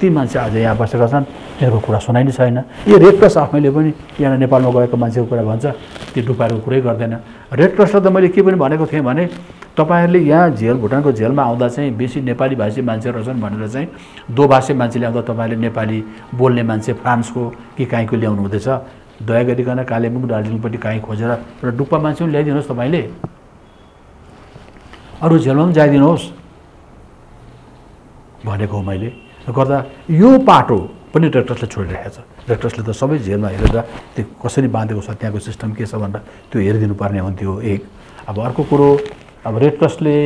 ती मान्छे आज यहाँ बसेका छन्, तिनीहरूको कुरा सुनाइ नै छैन। यो रेडक्रस आफैले पनि यहाँ नेपालमा गएको मान्छेको कुरा भन्छ, त्यो डुपारको कुरै गर्दैन। रेडक्रसलाई त मैले के पनि भनेको थिएँ भने तपाईहरूले यहाँ जेल भुटानको जेलमा आउँदा चाहिँ बेसी नेपाली भाषी मान्छेहरू छन् भनेर चाहिँ दोभाषी मान्छे ल्याउँदा तपाईहरूले नेपाली बोल्ने मान्छे फ्रान्सको कि काहीँको ल्याउनु हुँदैछ। दया गरिकन कालेबुङ दार्जिलिङपट्टि काहीँ खोजेर एउटा डुप्पा मान्छे पनि ल्याइदिनुहोस्, तपाईँले अरू जेलमा पनि जाइदिनुहोस् भनेको हो मैले। गर्दा यो पाटो पनि रेडक्रसले छोडिरहेको छ। रेडक्रसले त सबै जेलमा हेरेर त्यो कसरी बाँधेको छ, त्यहाँको सिस्टम के छ भनेर त्यो हेरिदिनु पर्ने हुन्थ्यो। एक अब अर्को कुरो, अब रेडक्रसले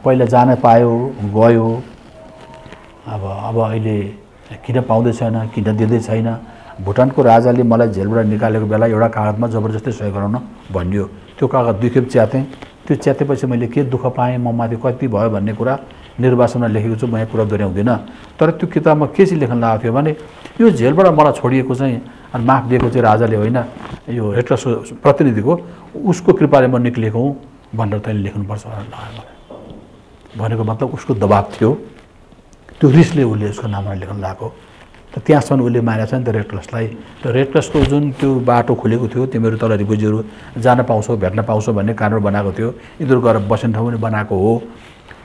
पहिला जान पायो, गयो, अब अहिले किन पाउँदै छैन, किन दिँदै छैन। भुटानको राजाले मलाई जेलबाट निकालेको बेला एउटा कागजमा जबरजस्ती सही गराउन भनियो। त्यो कागज दुईखेप च्यातेँ। त्यो च्यातेपछि मैले के दुःख पाएँ, म माथि कति भयो भन्ने कुरा निर्वाचनमा लेखेको छु, म यहाँ कुरा दोहोऱ्याउँदिनँ। तर त्यो किताबमा के चाहिँ लेख्न लागेको थियो भने यो जेलबाट मलाई छोडिएको चाहिँ अनि माफ दिएको चाहिँ राजाले होइन, यो रेडक्रस प्रतिनिधिको उसको कृपाले म निक्लिएको हुँ भनेर तैँले लेख्नुपर्छ भनेको मतलब उसको दबाब थियो, त्यो रिसले उसले उसको नाममा लेख्न लागेको। त त्यहाँसम्म उसले मानेको छ नि त रेडक्रसलाई। त रेडक्रसको जुन त्यो बाटो खुलेको थियो, तिमीहरू तल रिफुजीहरू जान पाउँछौ, भेट्न पाउँछौ भन्ने कानुन बनाएको थियो, यिनीहरू गएर बस्ने ठाउँ पनि बनाएको हो।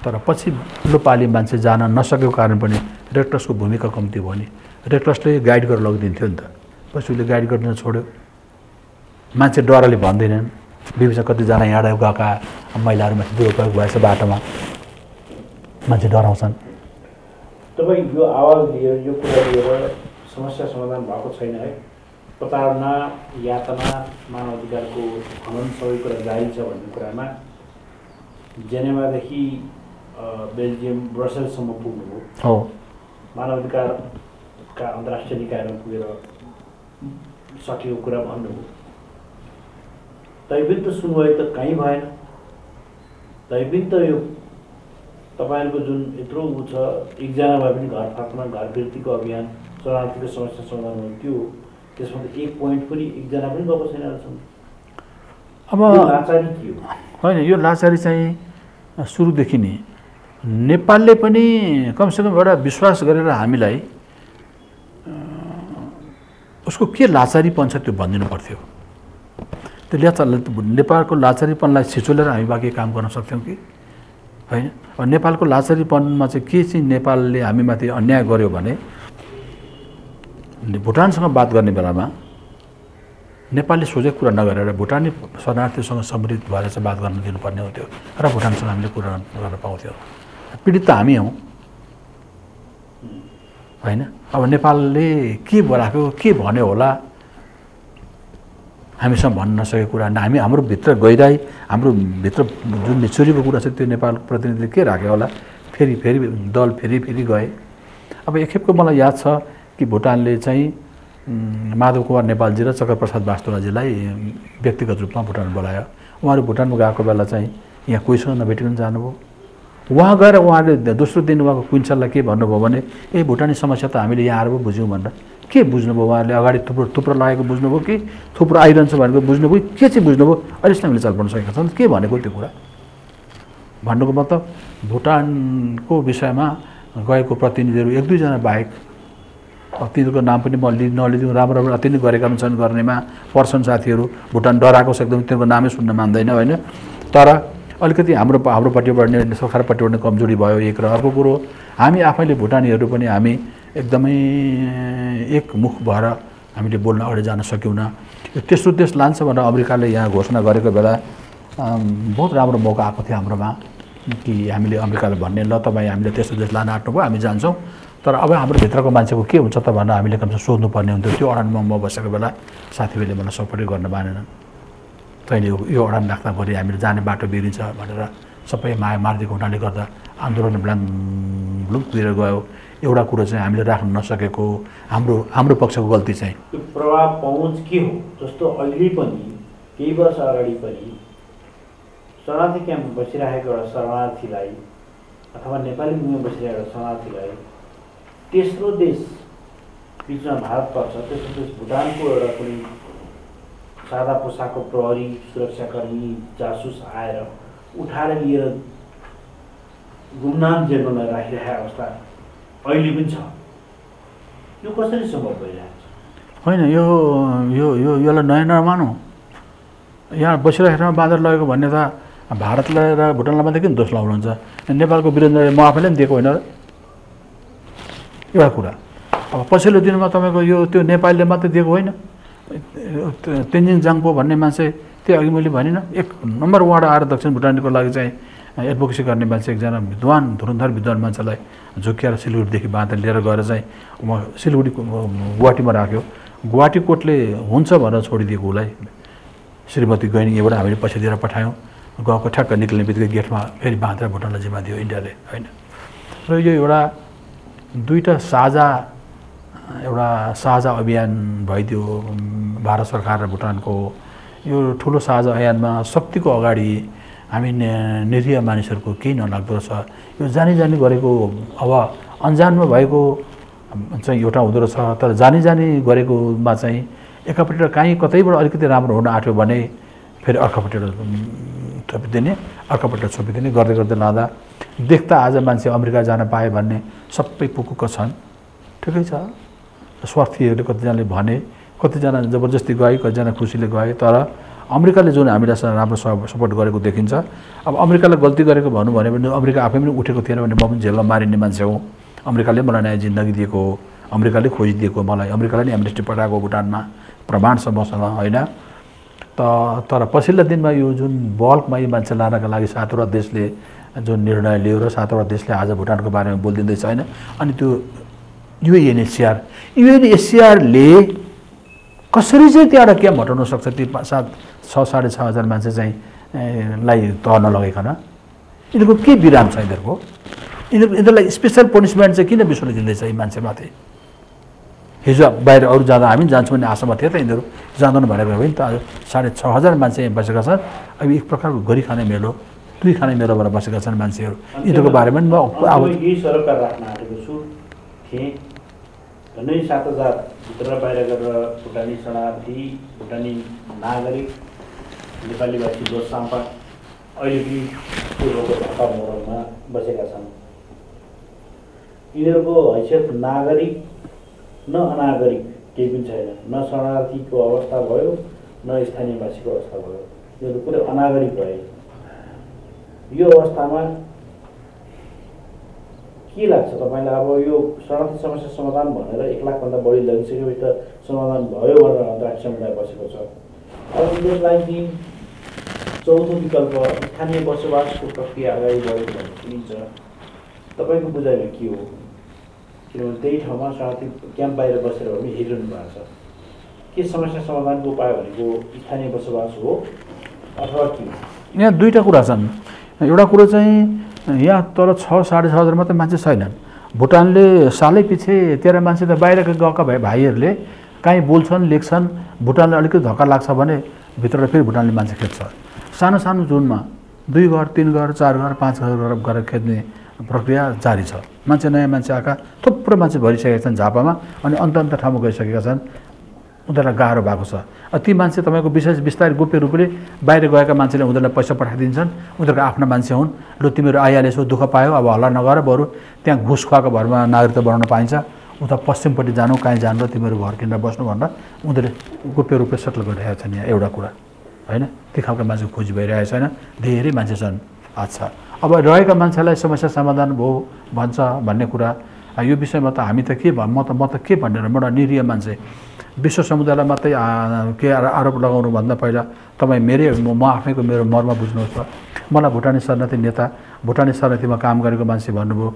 तर पछिल्लो पालि मान्छे जान नसकेको कारण पनि रेडक्रसको भूमिका कम्ती भयो नि। रेडक्रसले गाइड गरेर लगिदिन्थ्यो नि त, पछि उसले गाइड गरिदिन छोड्यो। मान्छे डरले भन्दैनन्, बिचमा कतिजना यहाँ गएका महिलाहरूमाथि दुरुपयोग भएछ बाटोमा, मान्छे डराउँछन्। तपाईँ यो आवाज लिएर यो कुरा लिएर समस्या समाधान भएको छैन है। प्रताड़ना, यातना, मानवाधिकारको हनन सबै कुरा जारी छ भन्ने कुरामा जेनेवादेखि बेल्जियम ब्रसेल्ससम्म पुग्नु हो, मानवाधिकारका अन्तर्राष्ट्रिय निकायमा पुगेर सकिएको कुरा भन्नु हो। तैबिन त सुनवाई त कहीँ भएन। तैबिन त यो तपाईहरुको जुन यत्रो छ, एकजना भए पनि घर फाक्न घर वृत्तिको अभियान शरणार्थीको समस्या समाधान हुने त्यो, त्यसमा त एक पोइन्ट पनि एकजना पनि गएको छैन अहिलेसम्म। अब लाचारी के हो? होइन, यो लाचारी चाहिँ सुरुदेखि नै नेपालले पनि कमसेकम एउटा विश्वास गरेर हामीलाई उसको के लाचारीपन छ त्यो भनिदिनु पर्थ्यो। त्यो नेपालको लाचारीपनलाई छिचोलेर हामी बाँकी काम गर्न सक्थ्यौँ कि होइन? अब नेपालको लाचारीपनमा चाहिँ के चाहिँ नेपालले हामीमाथि अन्याय गर्यो भने भुटानसँग बात गर्ने बेलामा नेपालले सोचेको कुरा नगरेर भुटानी शरणार्थीसँग सम्मिलित भएर चाहिँ बात गर्न दिनुपर्ने हुन्थ्यो र भुटानसँग हामीले कुरा गर्न पाउँथ्यौँ। पीडित त हामी हौँ होइन? अब नेपालले के बोलाएको, के भन्यो होला, हामीसँग भन्न नसकेको कुरा, हामी हाम्रो भित्र गइराई, हाम्रो भित्र जुन निचुरीको कुरा छ त्यो नेपालको प्रतिनिधिले के राख्यो होला? फेरि दल फेरि गए। अब एक खेपको मलाई याद छ कि भुटानले चाहिँ माधव कुमार नेपालजी र चक्रप्रसाद बास्तोलाजीलाई व्यक्तिगत रूपमा भुटान बोलायो। उहाँहरू भुटानमा गएको बेला चाहिँ यहाँ कोहीसँग नभेटिकन जानुभयो। उहाँ गएर उहाँले दोस्रो दिन उहाँको क्विन्सललाई के भन्नुभयो भने ए भुटानी समस्या त हामीले यहाँ आएर बुझ्यौँ भनेर। के बुझ्नुभयो उहाँहरूले? अगाडि थुप्रो लागेको बुझ्नुभयो कि थुप्रो आइरहन्छ भनेको बुझ्नुभयो? के चाहिँ बुझ्नुभयो? अहिलेसम्म हामीले चाल पाउन सकेका छन् के भनेको त्यो कुरा? भन्नुको मतलब भुटानको विषयमा गएको प्रतिनिधिहरू एक दुईजना बाहेक, तिनीहरूको नाम पनि म नलिदिउँ, राम्रो राम्रो अति नै गरेका पनि छन् गर्नेमा पर्सन साथीहरू। भुटान डराएको छ एकदम, तिनीहरूको नामै सुन्न मान्दैन होइन? तर अलिकति हाम्रोपट्टिबाट नै, सरकारपट्टिबाट नै कमजोरी भयो एक। र अर्को कुरो, हामी आफैले भुटानीहरू पनि हामी एकदमै एकमुख भएर हामीले बोल्न अगाडि जान सकेनौँ। तेस्रो देश लान्छ भनेर अमेरिकाले यहाँ घोषणा गरेको बेला बहुत राम्रो मौका आएको थियो हाम्रोमा कि हामीले अमेरिकालाई भन्ने ल तपाईँ हामीले तेस्रो देश लान आँट्नुभयो, हामी जान्छौँ। तर अब हाम्रो भित्रको मान्छेको के हुन्छ त भनेर हामीले कमसेकम सोध्नुपर्ने हुन्थ्यो। त्यो अडानमा म बसेको बेला साथीहरूले मलाई सपोर्टै गर्न मानेनन्। तैँले यो अडान राख्दाभरि हामीले जाने बाटो बिरिन्छ भनेर सबै माया मारिदिएको हुनाले गर्दा आन्दोलन ब्लुकतिर गयो। एउटा कुरो चाहिँ हामीले राख्न नसकेको हाम्रो पक्षको गल्ती चाहिँ। त्यो प्रभाव पहुँच के हो? जस्तो अहिले पनि केही वर्ष अगाडि पनि शरणार्थी क्याम्पमा बसिरहेको एउटा शरणार्थीलाई अथवा नेपाली भूमिमा बसिरहेको एउटा शरणार्थीलाई तेस्रो देश बिचमा भारत पर्छ, तेस्रो देश भुटानको एउटा कुनै सादा पोशाक को प्रहरी सुरक्षाकर्मी जासूस आएर उठाएर लिएर गुमनाम जेलमा राखिरहेको अवस्था अहिले पनि छ। यो कसरी सम्भव भइरहेको छ? होइन यो यो यो यसलाई नयाँ नमानौ। यहाँ बसिरहेको बाँदर लगेको भन्ने त भारतलाई र भुटानलाई मात्रै किन दोष लगाउनुहुन्छ? नेपालको वीरेन्द्रले म आफैले पनि दिएको होइन एउटा कुरा। अब पछिल्लो दिनमा तपाईँको यो त्यो नेपालीले मात्रै दिएको होइन, तेन्जिङ जाङपो भन्ने मान्छे त्यो अघि मैले भनिनँ एक नम्बर वार्ड आएर दक्षिण भुटानको लागि चाहिँ एडभोकेसी गर्ने मान्छे एकजना विद्वान धुरन्धर विद्वान मान्छेलाई झुक्क्याएर सिलगढीदेखि बाँधेर लिएर गएर चाहिँ सिलगढी गुवाहाटीमा राख्यो। गुवाहाटी कोर्टले हुन्छ भनेर छोडिदिएको उसलाई। श्रीमती गैनीबाट हामीले पैसा दिएर पठायौँ, गाउँको ठ्याक्क निक्लिने बित्तिकै गेटमा फेरि बाँधेर भुटानलाई जिम्मा दियो इन्डियाले, होइन? र यो एउटा दुईवटा एउटा साझा अभियान भइदियो भारत सरकार र भुटानको। यो ठुलो साझा अभियानमा शक्तिको अगाडि हामी निरीह मानिसहरूको केही नलाग्दो रहेछ। यो जानी जानी गरेको अब अन्जानमा भएको चाहिँ एउटा हुँदो रहेछ, तर जानी जानी गरेकोमा चाहिँ एकापट्टि काहीँ कतैबाट अलिकति राम्रो हुन आँट्यो भने फेरि अर्कोपट्टि छोपिदिने, अर्कोपट्टि छोपिदिने गर्दै गर्दै लाँदा देख्दा आज मान्छे अमेरिका जान पाए भन्ने सबै पुकुक्क छन्। ठिकै छ, स्वार्थीहरूले कतिजनाले भने, कतिजना जबरजस्ती गए, कतिजना खुसीले गए, तर अमेरिकाले जुन हामीलाई राम्रो सपोर्ट गरेको देखिन्छ। अब अमेरिकाले गल्ती गरेको भन्नु भन्यो भने अमेरिका आफै पनि उठेको थिएन भने म पनि जेलमा मारिने मान्छे हो। अमेरिकाले मलाई नयाँ जिन्दगी दिएको हो, अमेरिकाले खोजिदिएको मलाई, अमेरिकाले नै एमनेस्टी पठाएको भुटानमा प्रमाण छ मसँग, होइन? तर पछिल्ला दिनमा यो जुन बल्कमा यो मान्छे लानका लागि सातवटा देशले जुन निर्णय लियो र सातवटा देशले आज भुटानको बारेमा बोलिदिँदैछ, होइन? अनि त्यो युएनएचसिआरले कसरी चाहिँ त्यहाँबाट क्याम्प हटाउन सक्छ? ती 7,500-6,500 मान्छे चाहिँ लाई तह नलगाइकन यिनीहरूको के विराम छ? यिनीहरूलाई स्पेसल पनिसमेन्ट चाहिँ किन विश्वले दिँदैछ यी मान्छेमाथि? हिजो बाहिर अरू जाँदा हामी जान्छौँ भन्ने आशामा थियो त, यिनीहरू जाँदैनौँ भनेर गयो भने त आज 6,500 मान्छे यहाँ बसेका छन्। अब एक प्रकारको गरी खाने मेलो, दुई खाने मेलोबाट बसेका छन् मान्छेहरू। यिनीहरूको बारेमा म अब यही सरकार राख्न आँटेको छु थिएँ झन्डै 7,000भित्र बाहिर गरेर भुटानी शरणार्थी, भुटानी नागरिक, नेपालीभाषी दोसाम्पा अहिले पनि पूर्वको ढाका मोहरमा बसेका छन्। यिनीहरूको हैसियत नागरिक न अनागरिक केही पनि छैन। न शरणार्थीको अवस्था भयो, न स्थानीयवासीको अवस्था भयो। यिनीहरू पुरै अनागरिक भए। यो अवस्थामा के लाग्छ तपाईँलाई? अब यो शरणार्थी समस्या समाधान भनेर 1 लाखभन्दा बढी लगिसकेपछि त समाधान भयो भनेर अन्तर्राष्ट्रिय समुदाय बसेको छ। अब यिनीहरूलाई कि चौथो विकल्प स्थानीय बसोबासको प्रक्रिया अगाडि बढ्यो भन्ने सुनिन्छ। तपाईँको बुझाइमा के हो? किनभने त्यही ठाउँमा साथी क्याम्प बाहिर बसेर पनि हेरिरहनु भएको छ के समस्या समाधानको उपाय भनेको स्थानीय बसोबास हो अथवा के? यहाँ दुईवटा कुरा छन्। एउटा कुरो चाहिँ यहाँ तर 6,500 मात्रै मान्छे छैनन्। भुटानले सालै पछि 13 मान्छे त बाहिरका गएका भाइहरूले काहीँ बोल्छन्, लेख्छन्। भुटानलाई अलिकति धक्का लाग्छ भने भित्रबाट फेरि भुटानले मान्छे खेद्छ। सानो सानो जोनमा 2 घर 3 घर 4 घर 5 घर गरेर खेद्ने प्रक्रिया जारी छ। मान्छे नयाँ मान्छे आएका थुप्रो मान्छे भरिसकेका छन् झापामा, अनि अन्त ठाउँमा गइसकेका छन्। उनीहरूलाई गाह्रो भएको छ। ती मान्छे तपाईँको विशेष बिस्तारै गोप्य रूपले बाहिर गएका मान्छेले उनीहरूलाई पैसा पठाइदिन्छन्। उनीहरूको आफ्ना मान्छे हुन्। लु तिमीहरू आइहाले, यसो दुःख पायो, अब हल्ला नगर, बरु त्यहाँ घुस खुवाएको भरमा नागरिकता बनाउन पाइन्छ। उता पश्चिमपट्टि जानु, काहीँ जानु, तिमीहरू घर किनेर बस्नु भनेर उनीहरूले गोप्य रूपले सेटल गरिरहेका छन्। यहाँ एउटा कुरा, होइन? ती खालका मान्छे खोजी भइरहेको छैन, धेरै मान्छे छन्। अच्छा, अब रहेका मान्छेलाई समस्या समाधान भयो भन्छ भन्ने कुरा, यो विषयमा त हामी त के भन् म त के भनेर एउटा निरीह मान्छे विश्व समुदायलाई मात्रै के आरोप लगाउनुभन्दा पहिला तपाईँ म आफैको मेरो मर्म बुझ्नुहोस् त। मलाई भुटानी शरणार्थी नेता, भुटानी शरणार्थीमा काम गरेको मान्छे भन्नुभयो,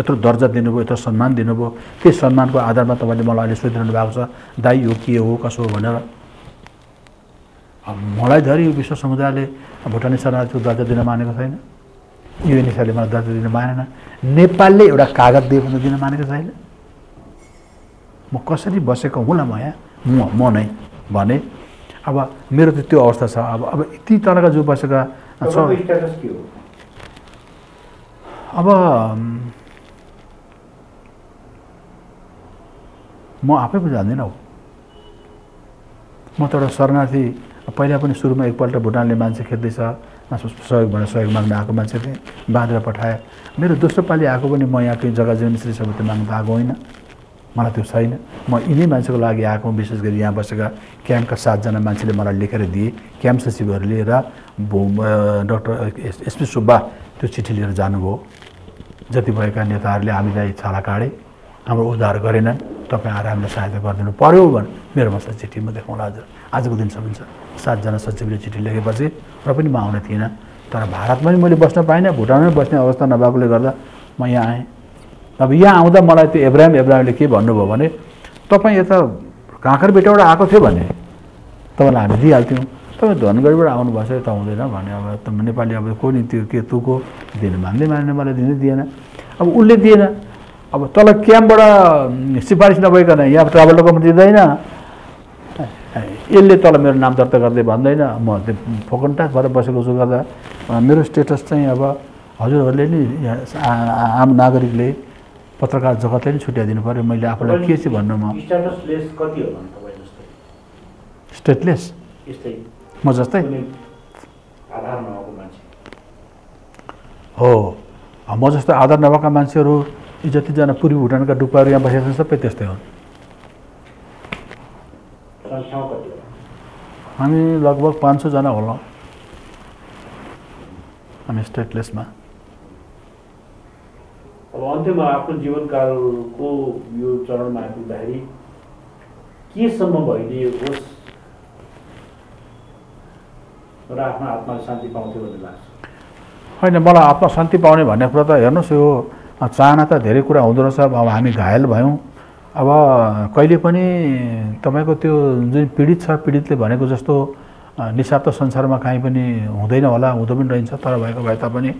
यत्रो दर्जा दिनुभयो, यत्रो सम्मान दिनुभयो, त्यही सम्मानको आधारमा तपाईँले मलाई अहिले सोधिरहनु भएको छ दाइ यो के हो कसो हो भनेर। मलाई धरि विश्व समुदायले भुटानी शरणार्थीको दर्जा दिन मानेको छैन, युएनएसआरले मलाई दर्जा दिन मानेन, नेपालले एउटा कागज दियो भने दिन मानेको छैन। म कसरी बसेको हुँला म यहाँ म नै भने अब मेरो त त्यो अवस्था छ। अब यति तलका जो बसेका छ अब म आफै पनि जान्दिनँ। म त एउटा शरणार्थी पहिला पनि सुरुमा एकपल्ट भुटानले मान्छे खेद्दैछ सहयोग भनेर सहयोग माग्न आएको मान्छे थिएँ बाँधेर पठाए। मेरो दोस्रो पालि आएको पनि म यहाँ केही जग्गा जमिनश्री समिति माग्न त आएको होइन, मलाई त्यो छैन। म यिनै मान्छेको लागि आएको, विशेष गरी यहाँ बसेका क्याम्पका 7 जना मान्छेले मलाई लेखेर दिए, क्याम्प सचिवहरूले र डाक्टर एसपी सुब्बा त्यो चिठी लिएर जानुभयो। जति भएका नेताहरूले हामीलाई छाला काटे, हाम्रो उद्धार गरेनन्, तपाईँ आएर हामीलाई सहायता गरिदिनु पर्यो भने मेरोमा चिठी म देखाउँला हजुर। आजको दिनसम्म 7 जना सचिवले चिठी लेखेपछि र पनि म आउने थिइनँ, तर भारतमा पनि मैले बस्न पाइनँ, भुटानमै बस्ने अवस्था नभएकोले गर्दा म यहाँ आएँ। अब यहाँ आउँदा मलाई त्यो एब्राहमले के भन्नुभयो भने तपाईँ यता काँकरबेटाबाट आएको थियो भने तपाईँलाई हामी दिइहाल्थ्यौँ, तपाईँ धनगढीबाट आउनुभएछ यता हुँदैन भने अब त नेपाली अब को नि त्यो के तोको दिनु मान्दै मानेन, मलाई दिनु दिएन। अब उसले दिएन, अब तल क्याम्पबाट सिफारिस नभइकन यहाँ ट्राभल डकुमेन्ट दिँदैन, यसले तल मेरो नाम दर्ता गर्दै भन्दैन, म त्यो फोकन्टास भएर बसेको छु। गर्दा मेरो स्टेटस चाहिँ अब हजुरहरूले नि आम नागरिकले पत्रकार जगतले नि छुट्याइदिनु पर्यो। मैले आफूलाई के चाहिँ भन्नु, म स्टेटलेस म जस्तै हो, म जस्तो आधार नभएका मान्छेहरू यी जतिजना पूर्वी भुटानका डुक्पाहरू यहाँ बसेका छन् सबै त्यस्तै हुन्। हामी लगभग 500 जना होला हामी स्टेटलेसमा। अब अन्त्यमा आफ्नो जीवनकालको यो चरणमा आइपुग्दाखेरि केसम्म भइदिए होस् र आफ्नो आत्माले शान्ति पाउँथ्यो भन्ने लाग्छ? होइन, मलाई आत्मा शान्ति पाउने भन्ने कुरा त हेर्नुहोस् यो चाहना त धेरै कुरा हुँदो रहेछ। अब हामी घायल भयौँ, अब कहिले पनि तपाईँको त्यो जुन पीडित छ पीडितले भनेको जस्तो निस्वार्थ संसारमा काहीँ पनि हुँदैन होला, हुँदो पनि रहन्छ। तर भएको भए तापनि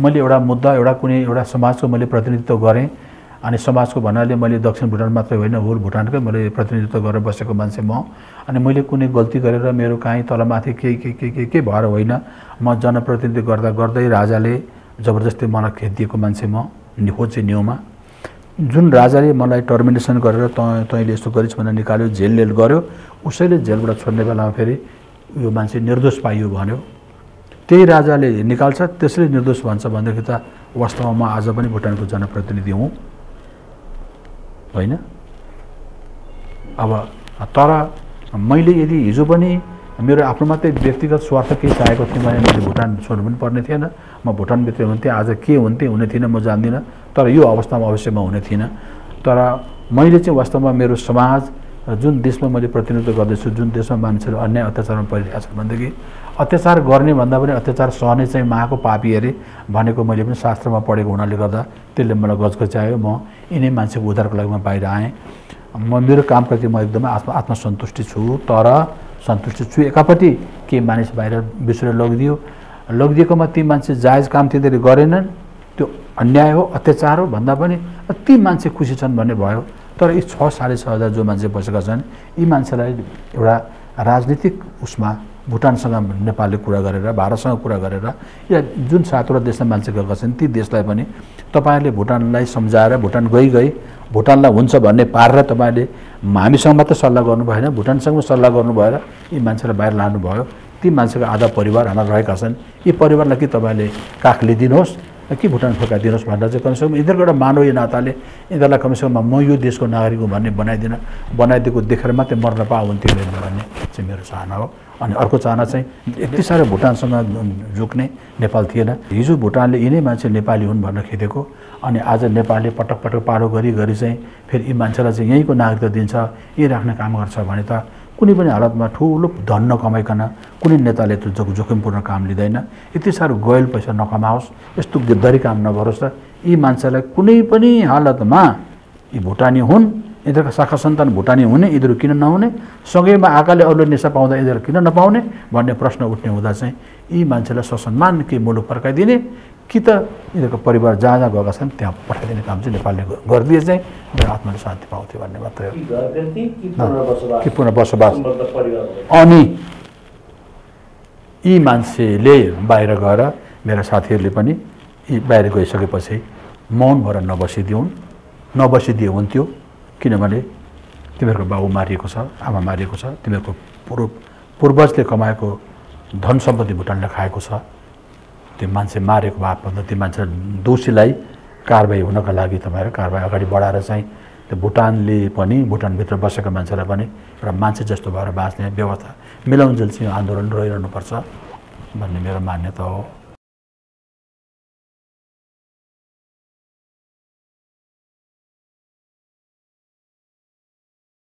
मैले एउटा मुद्दा एउटा समाजको मैले प्रतिनिधित्व गरेँ, अनि समाजको भन्नाले मैले दक्षिण भुटान मात्रै होइन होल भुटानकै मैले प्रतिनिधित्व गरेर बसेको मान्छे म। अनि मैले कुनै गल्ती गरेर मेरो काहीँ तलमाथि के भएर होइन, म जनप्रतिनिधि गर्दा गर्दै राजाले जबरजस्ती मलाई खेदिएको मान्छे म हो चाहिँ न्युमा। जुन राजाले मलाई टर्मिनेसन गरेर तैँले यस्तो गरिस् भनेर निकाल्यो, जेलले गर्यो, उसैले जेलबाट छोड्ने बेलामा फेरि यो मान्छे निर्दोष पाइयो भन्यो, त्यही राजाले निकाल्छ त्यसले निर्दोष भन्छ भनेदेखि त वास्तवमा म आज पनि भुटानको जनप्रतिनिधि हुँ होइन। अब तर मैले यदि हिजो पनि मेरो आफ्नो मात्रै व्यक्तिगत स्वार्थ केही चाहेको थिएँ भने मैले भुटान छोड्नु पनि पर्ने थिएन, म भुटानभित्र हुन्थेँ, आज के हुन्थेँ हुने थिइनँ म जान्दिनँ, तर यो अवस्थामा अवश्य म हुने थिइनँ। तर मैले चाहिँ वास्तवमा मेरो समाज जुन देशमा मैले प्रतिनिधित्व गर्दैछु, जुन देशमा मान्छेहरू अन्याय अत्याचारमा परिरहेका छन् भनेदेखि अत्याचार गर्ने भन्दा पनि अत्याचार सहने चाहिँ महाको पापी अरे भनेको मैले पनि शास्त्रमा पढेको हुनाले गर्दा त्यसले मलाई गजगच्यायो। म यिनै मान्छेको उद्धारको लागि म बाहिर आएँ। म मेरो कामप्रति म एकदमै आत्मसन्तुष्टि छु, तर सन्तुष्टि छु एकापट्टि केही मानिस बाहिर बिर्सेर लगिदिएकोमा ती मान्छे जायज काम तिनीहरूले गरेनन्, त्यो अन्याय हो अत्याचार हो भन्दा पनि ती मान्छे खुसी छन् भन्ने भयो। तर यी 6,500 जो मान्छे बसेका छन् यी मान्छेलाई एउटा राजनीतिक उसमा भुटानसँग नेपालले कुरा गरेर भारतसँग कुरा गरेर या जुन 7वटा देशमा मान्छे गएका छन् ती देशलाई पनि तपाईँहरूले भुटानलाई सम्झाएर भुटान गई भुटानलाई हुन्छ भन्ने पारेर तपाईँले हामीसँग मात्रै सल्लाह गर्नु भएन, भुटानसँग सल्लाह गर्नु भएर यी मान्छेलाई बाहिर लानुभयो। ती मान्छेको आधा परिवार हाम्रा रहेका छन्, यी परिवारलाई कि तपाईँले काखले दिनुहोस् कि भुटान फर्काइदिनुहोस् भनेर चाहिँ कमसेकम यिनीहरूको एउटा मानवीय नाताले यिनीहरूलाई कमसेकम म यो देशको नागरिक हुँ भन्ने बनाइदिएको देखेर मात्रै मर्न पाए हुन्थ्यो भन्ने चाहिँ मेरो चाहना हो। अनि अर्को चाहना चाहिँ यति साह्रो भुटानसँग झुक्ने नेपाल थिएन। हिजो भुटानले यिनै मान्छे नेपाली हुन् भनेर खेदेको, अनि आज नेपालले पटक पटक पारो गरी गरी चाहिँ फेरि यी मान्छेलाई चाहिँ यहीँको नागरिकता दिन्छ, यहीँ राख्ने काम गर्छ भने त कुनै पनि हालतमा ठुलो धन नकमाइकन कुनै नेताले त्यो जोखिमपूर्ण काम लिँदैन। यति साह्रो गयल पैसा नकमाओस्, यस्तो गिद्धरी काम नगरोस् र यी मान्छेलाई कुनै पनि हालतमा, यी भुटानी हुन्, यिनीहरूका शाखा सन्तान भुटानी हुने, यिनीहरू किन नहुने, सँगैमा आकाले अरूले निशा पाउँदा यिनीहरू किन नपाउने भन्ने प्रश्न उठ्ने हुँदा चाहिँ यी मान्छेलाई ससम्मान के मुलुक फर्काइदिने कि त यिनीहरूको परिवार जहाँ जहाँ गएका छन् त्यहाँ पठाइदिने काम चाहिँ नेपालले गरिदिए चाहिँ मेरो आत्माले शान्ति पाउँथ्यो भन्ने मात्रै हो कि पुनः बसोबास। अनि यी मान्छेले बाहिर गएर मेरा साथीहरूले पनि यी बाहिर गइसकेपछि मौन भएर नबसिदिए हुन्थ्यो, किनभने तिमीहरूको बाबु मारिएको छ, आमा मारिएको छ, तिमीहरूको पूर्व पूर्वजले कमाएको धन सम्पत्ति भुटानले खाएको छ। त्यो मान्छे मारेको भए पनि त्यो मान्छे दोषीलाई कारबाही हुनका लागि तपाईहरु कारबाही अगाडि बढाएर चाहिँ त्यो भुटानले पनि भुटानभित्र बसेका मान्छेलाई पनि एउटा मान्छे जस्तो भएर बाँच्ने व्यवस्था मिलाउन्जेल चाहिँ आन्दोलन रहिरहनुपर्छ भन्ने मेरो मान्यता हो।